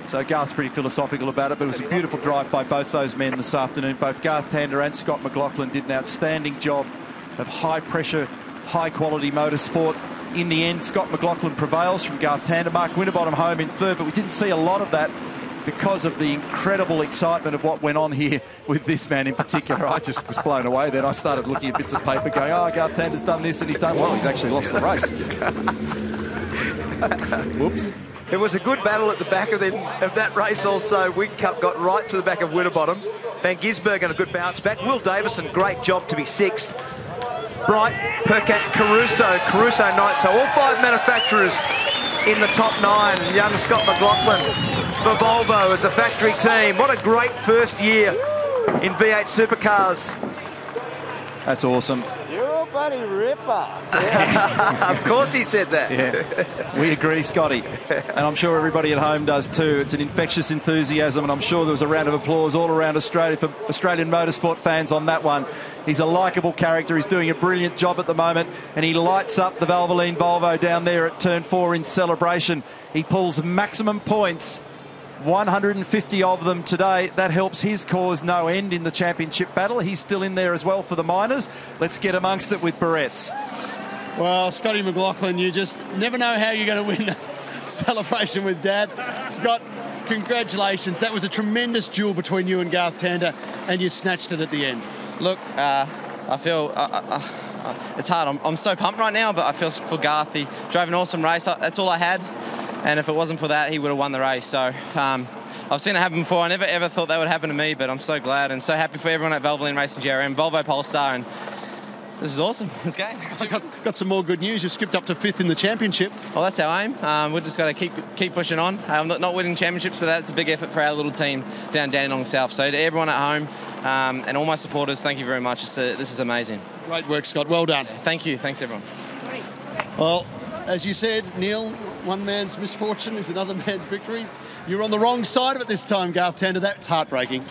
So Garth's pretty philosophical about it, but it was a beautiful drive by both those men this afternoon. Both Garth Tander and Scott McLaughlin did an outstanding job of high-pressure, high-quality motorsport. In the end, Scott McLaughlin prevails from Garth Tander. Mark Winterbottom home in third, but we didn't see a lot of that because of the incredible excitement of what went on here with this man in particular. I just was blown away. Then I started looking at bits of paper going, oh, Garth Tander's done this and he's done well. He's actually lost the race. Whoops. It was a good battle at the back of that race also. Whincup got right to the back of Winterbottom. Van Gisbergen, a good bounce back. Will Davison, great job to be sixth. Bright, Percat, Caruso Knight. So all five manufacturers in the top nine. Young Scott McLaughlin for Volvo as the factory team. What a great first year in V8 supercars. That's awesome. You're a bloody ripper. Yeah. Of course he said that. Yeah. We agree, Scotty. And I'm sure everybody at home does too. It's an infectious enthusiasm, and I'm sure there was a round of applause all around Australia for Australian motorsport fans on that one. He's a likeable character. He's doing a brilliant job at the moment, and he lights up the Valvoline Volvo down there at turn 4 in celebration. He pulls maximum points, 150 of them today. That helps his cause no end in the championship battle. He's still in there as well for the minors. Let's get amongst it with Barrett's. Well, Scotty McLaughlin, you just never know how you're going to win the celebration with Dad. Scott, congratulations. That was a tremendous duel between you and Garth Tander, and you snatched it at the end. Look, I feel it's hard. I'm so pumped right now, but I feel for Garth. He drove an awesome race. That's all I had, and if it wasn't for that, he would have won the race. So I've seen it happen before. I never ever thought that would happen to me, but I'm so glad and so happy for everyone at Valvoline Racing GRM, Volvo Polestar, and this is awesome. It's game. Got some more good news. You've skipped up to 5th in the championship. Well, that's our aim. We've just got to keep pushing on. Not winning championships, but that's a big effort for our little team down Dandenong South. So to everyone at home and all my supporters, thank you very much. This is amazing. Great work, Scott. Well done. Thank you. Thanks, everyone. Well, as you said, Neil, one man's misfortune is another man's victory. You're on the wrong side of it this time, Garth Tander. That's heartbreaking.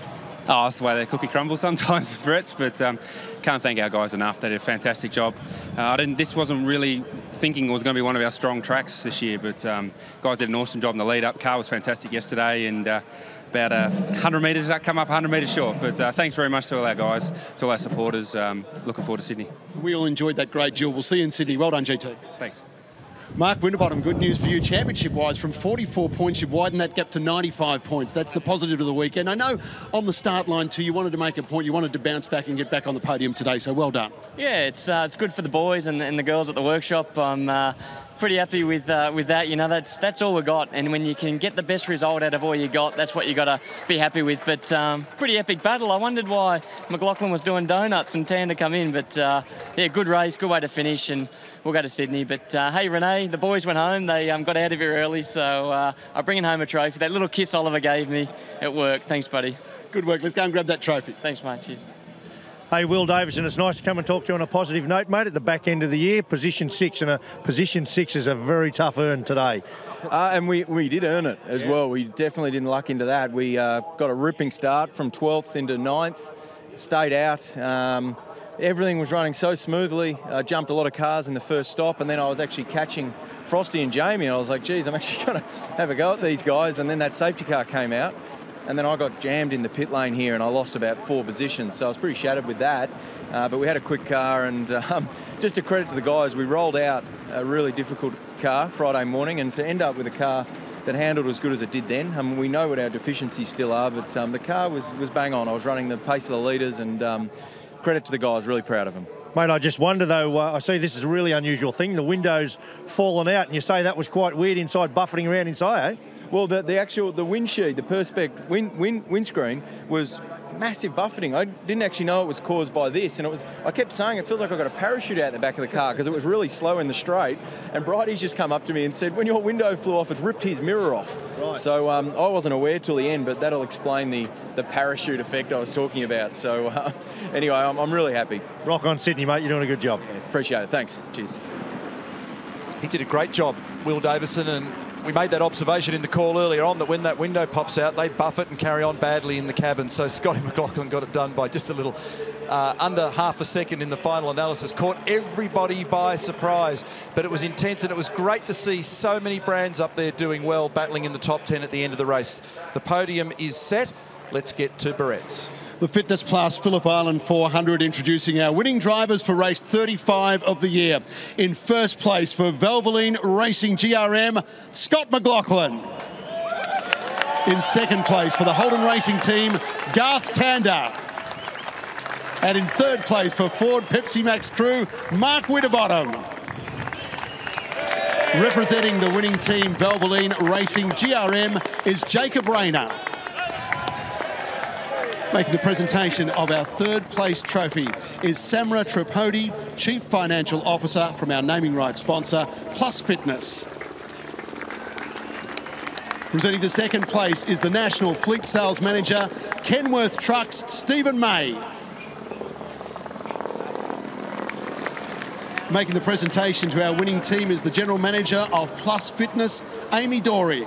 Oh, that's the way their cookie crumbles sometimes, Brett, but can't thank our guys enough. They did a fantastic job. This wasn't really thinking it was going to be one of our strong tracks this year, but guys did an awesome job in the lead-up. Car was fantastic yesterday, and about 100 metres, come up 100 metres short. But thanks very much to all our guys, to all our supporters. Looking forward to Sydney. We all enjoyed that great duel. We'll see you in Sydney. Well done, GT. Thanks. Mark Winterbottom, good news for you championship-wise. From 44 points, you've widened that gap to 95 points. That's the positive of the weekend. I know on the start line too, you wanted to make a point. You wanted to bounce back and get back on the podium today, so well done. Yeah, it's good for the boys and the girls at the workshop. I'm pretty happy with that. You know, that's all we got. And when you can get the best result out of all you got, that's what you got to be happy with. But pretty epic battle. I wondered why McLaughlin was doing donuts and Tander come in. But yeah, good race, good way to finish, and we'll go to Sydney. But hey, Renee, the boys went home. They got out of here early, so I'm bringing home a trophy. That little kiss Oliver gave me at work. Thanks, buddy. Good work. Let's go and grab that trophy. Thanks, mate. Cheers. Hey, Will Davison, it's nice to come and talk to you on a positive note, mate, at the back end of the year. Position 6, and a position 6 is a very tough earn today. And we did earn it as well. We definitely didn't luck into that. We got a ripping start from 12th into 9th, stayed out. Everything was running so smoothly. I jumped a lot of cars in the first stop, and then I was actually catching Frosty and Jamie, and I was like, geez, I'm actually going to have a go at these guys. And then that safety car came out. And then I got jammed in the pit lane here and I lost about 4 positions. So I was pretty shattered with that. But we had a quick car, and just a credit to the guys, we rolled out a really difficult car Friday morning, and to end up with a car that handled as good as it did then. We know what our deficiencies still are, but the car was bang on. I was running the pace of the leaders, and credit to the guys, really proud of them. Mate, I just wonder though, I see this is a really unusual thing. The window's fallen out, and you say that was quite weird inside, buffeting around inside, eh? Well, the windshield, the Perspex windscreen was massive buffeting. I didn't actually know it was caused by this, and I kept saying it feels like I got a parachute out the back of the car because it was really slow in the straight. And Brighty's just come up to me and said, when your window flew off, it's ripped his mirror off. Right. So I wasn't aware till the end, but that'll explain the parachute effect I was talking about. So anyway, I'm really happy. Rock on, Sydney, mate. You're doing a good job. Yeah, appreciate it. Thanks. Cheers. He did a great job, Will Davison, and we made that observation in the call earlier on that when that window pops out, they buffet and carry on badly in the cabin. So Scotty McLaughlin got it done by just a little under half a second in the final analysis. Caught everybody by surprise, but it was intense, and it was great to see so many brands up there doing well, battling in the top 10 at the end of the race. The podium is set. Let's get to Barrett's. The Fitness Plus Phillip Island 400 introducing our winning drivers for race 35 of the year. In first place for Valvoline Racing GRM, Scott McLaughlin. In second place for the Holden Racing Team, Garth Tander. And in third place for Ford Pepsi Max crew, Mark Winterbottom. Representing the winning team, Valvoline Racing GRM, is Jacob Rayner, making the presentation of our third-place trophy is Samra Tripodi, Chief Financial Officer from our naming rights sponsor, Plus Fitness. Presenting to second place is the National Fleet Sales Manager, Kenworth Trucks, Stephen May. Making the presentation to our winning team is the General Manager of Plus Fitness, Amy Dorey.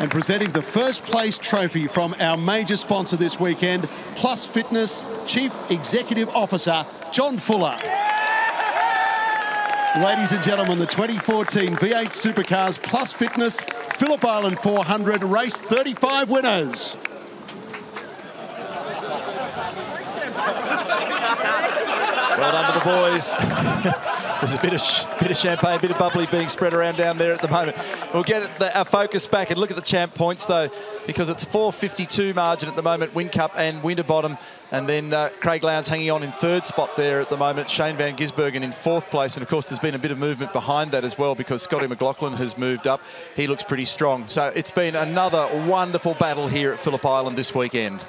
And presenting the first place trophy from our major sponsor this weekend, Plus Fitness Chief Executive Officer, John Fuller. Yeah. Ladies and gentlemen, the 2014 V8 Supercars Plus Fitness Phillip Island 400 race 35 winners. Well done to the boys. There's a bit of champagne, a bit of bubbly being spread around down there at the moment. We'll get our focus back and look at the champ points, though, because it's a 4.52 margin at the moment, Whincup and Winterbottom. And then Craig Lowndes hanging on in third spot there at the moment. Shane Van Gisbergen in fourth place. And, of course, there's been a bit of movement behind that as well because Scotty McLaughlin has moved up. He looks pretty strong. So it's been another wonderful battle here at Phillip Island this weekend.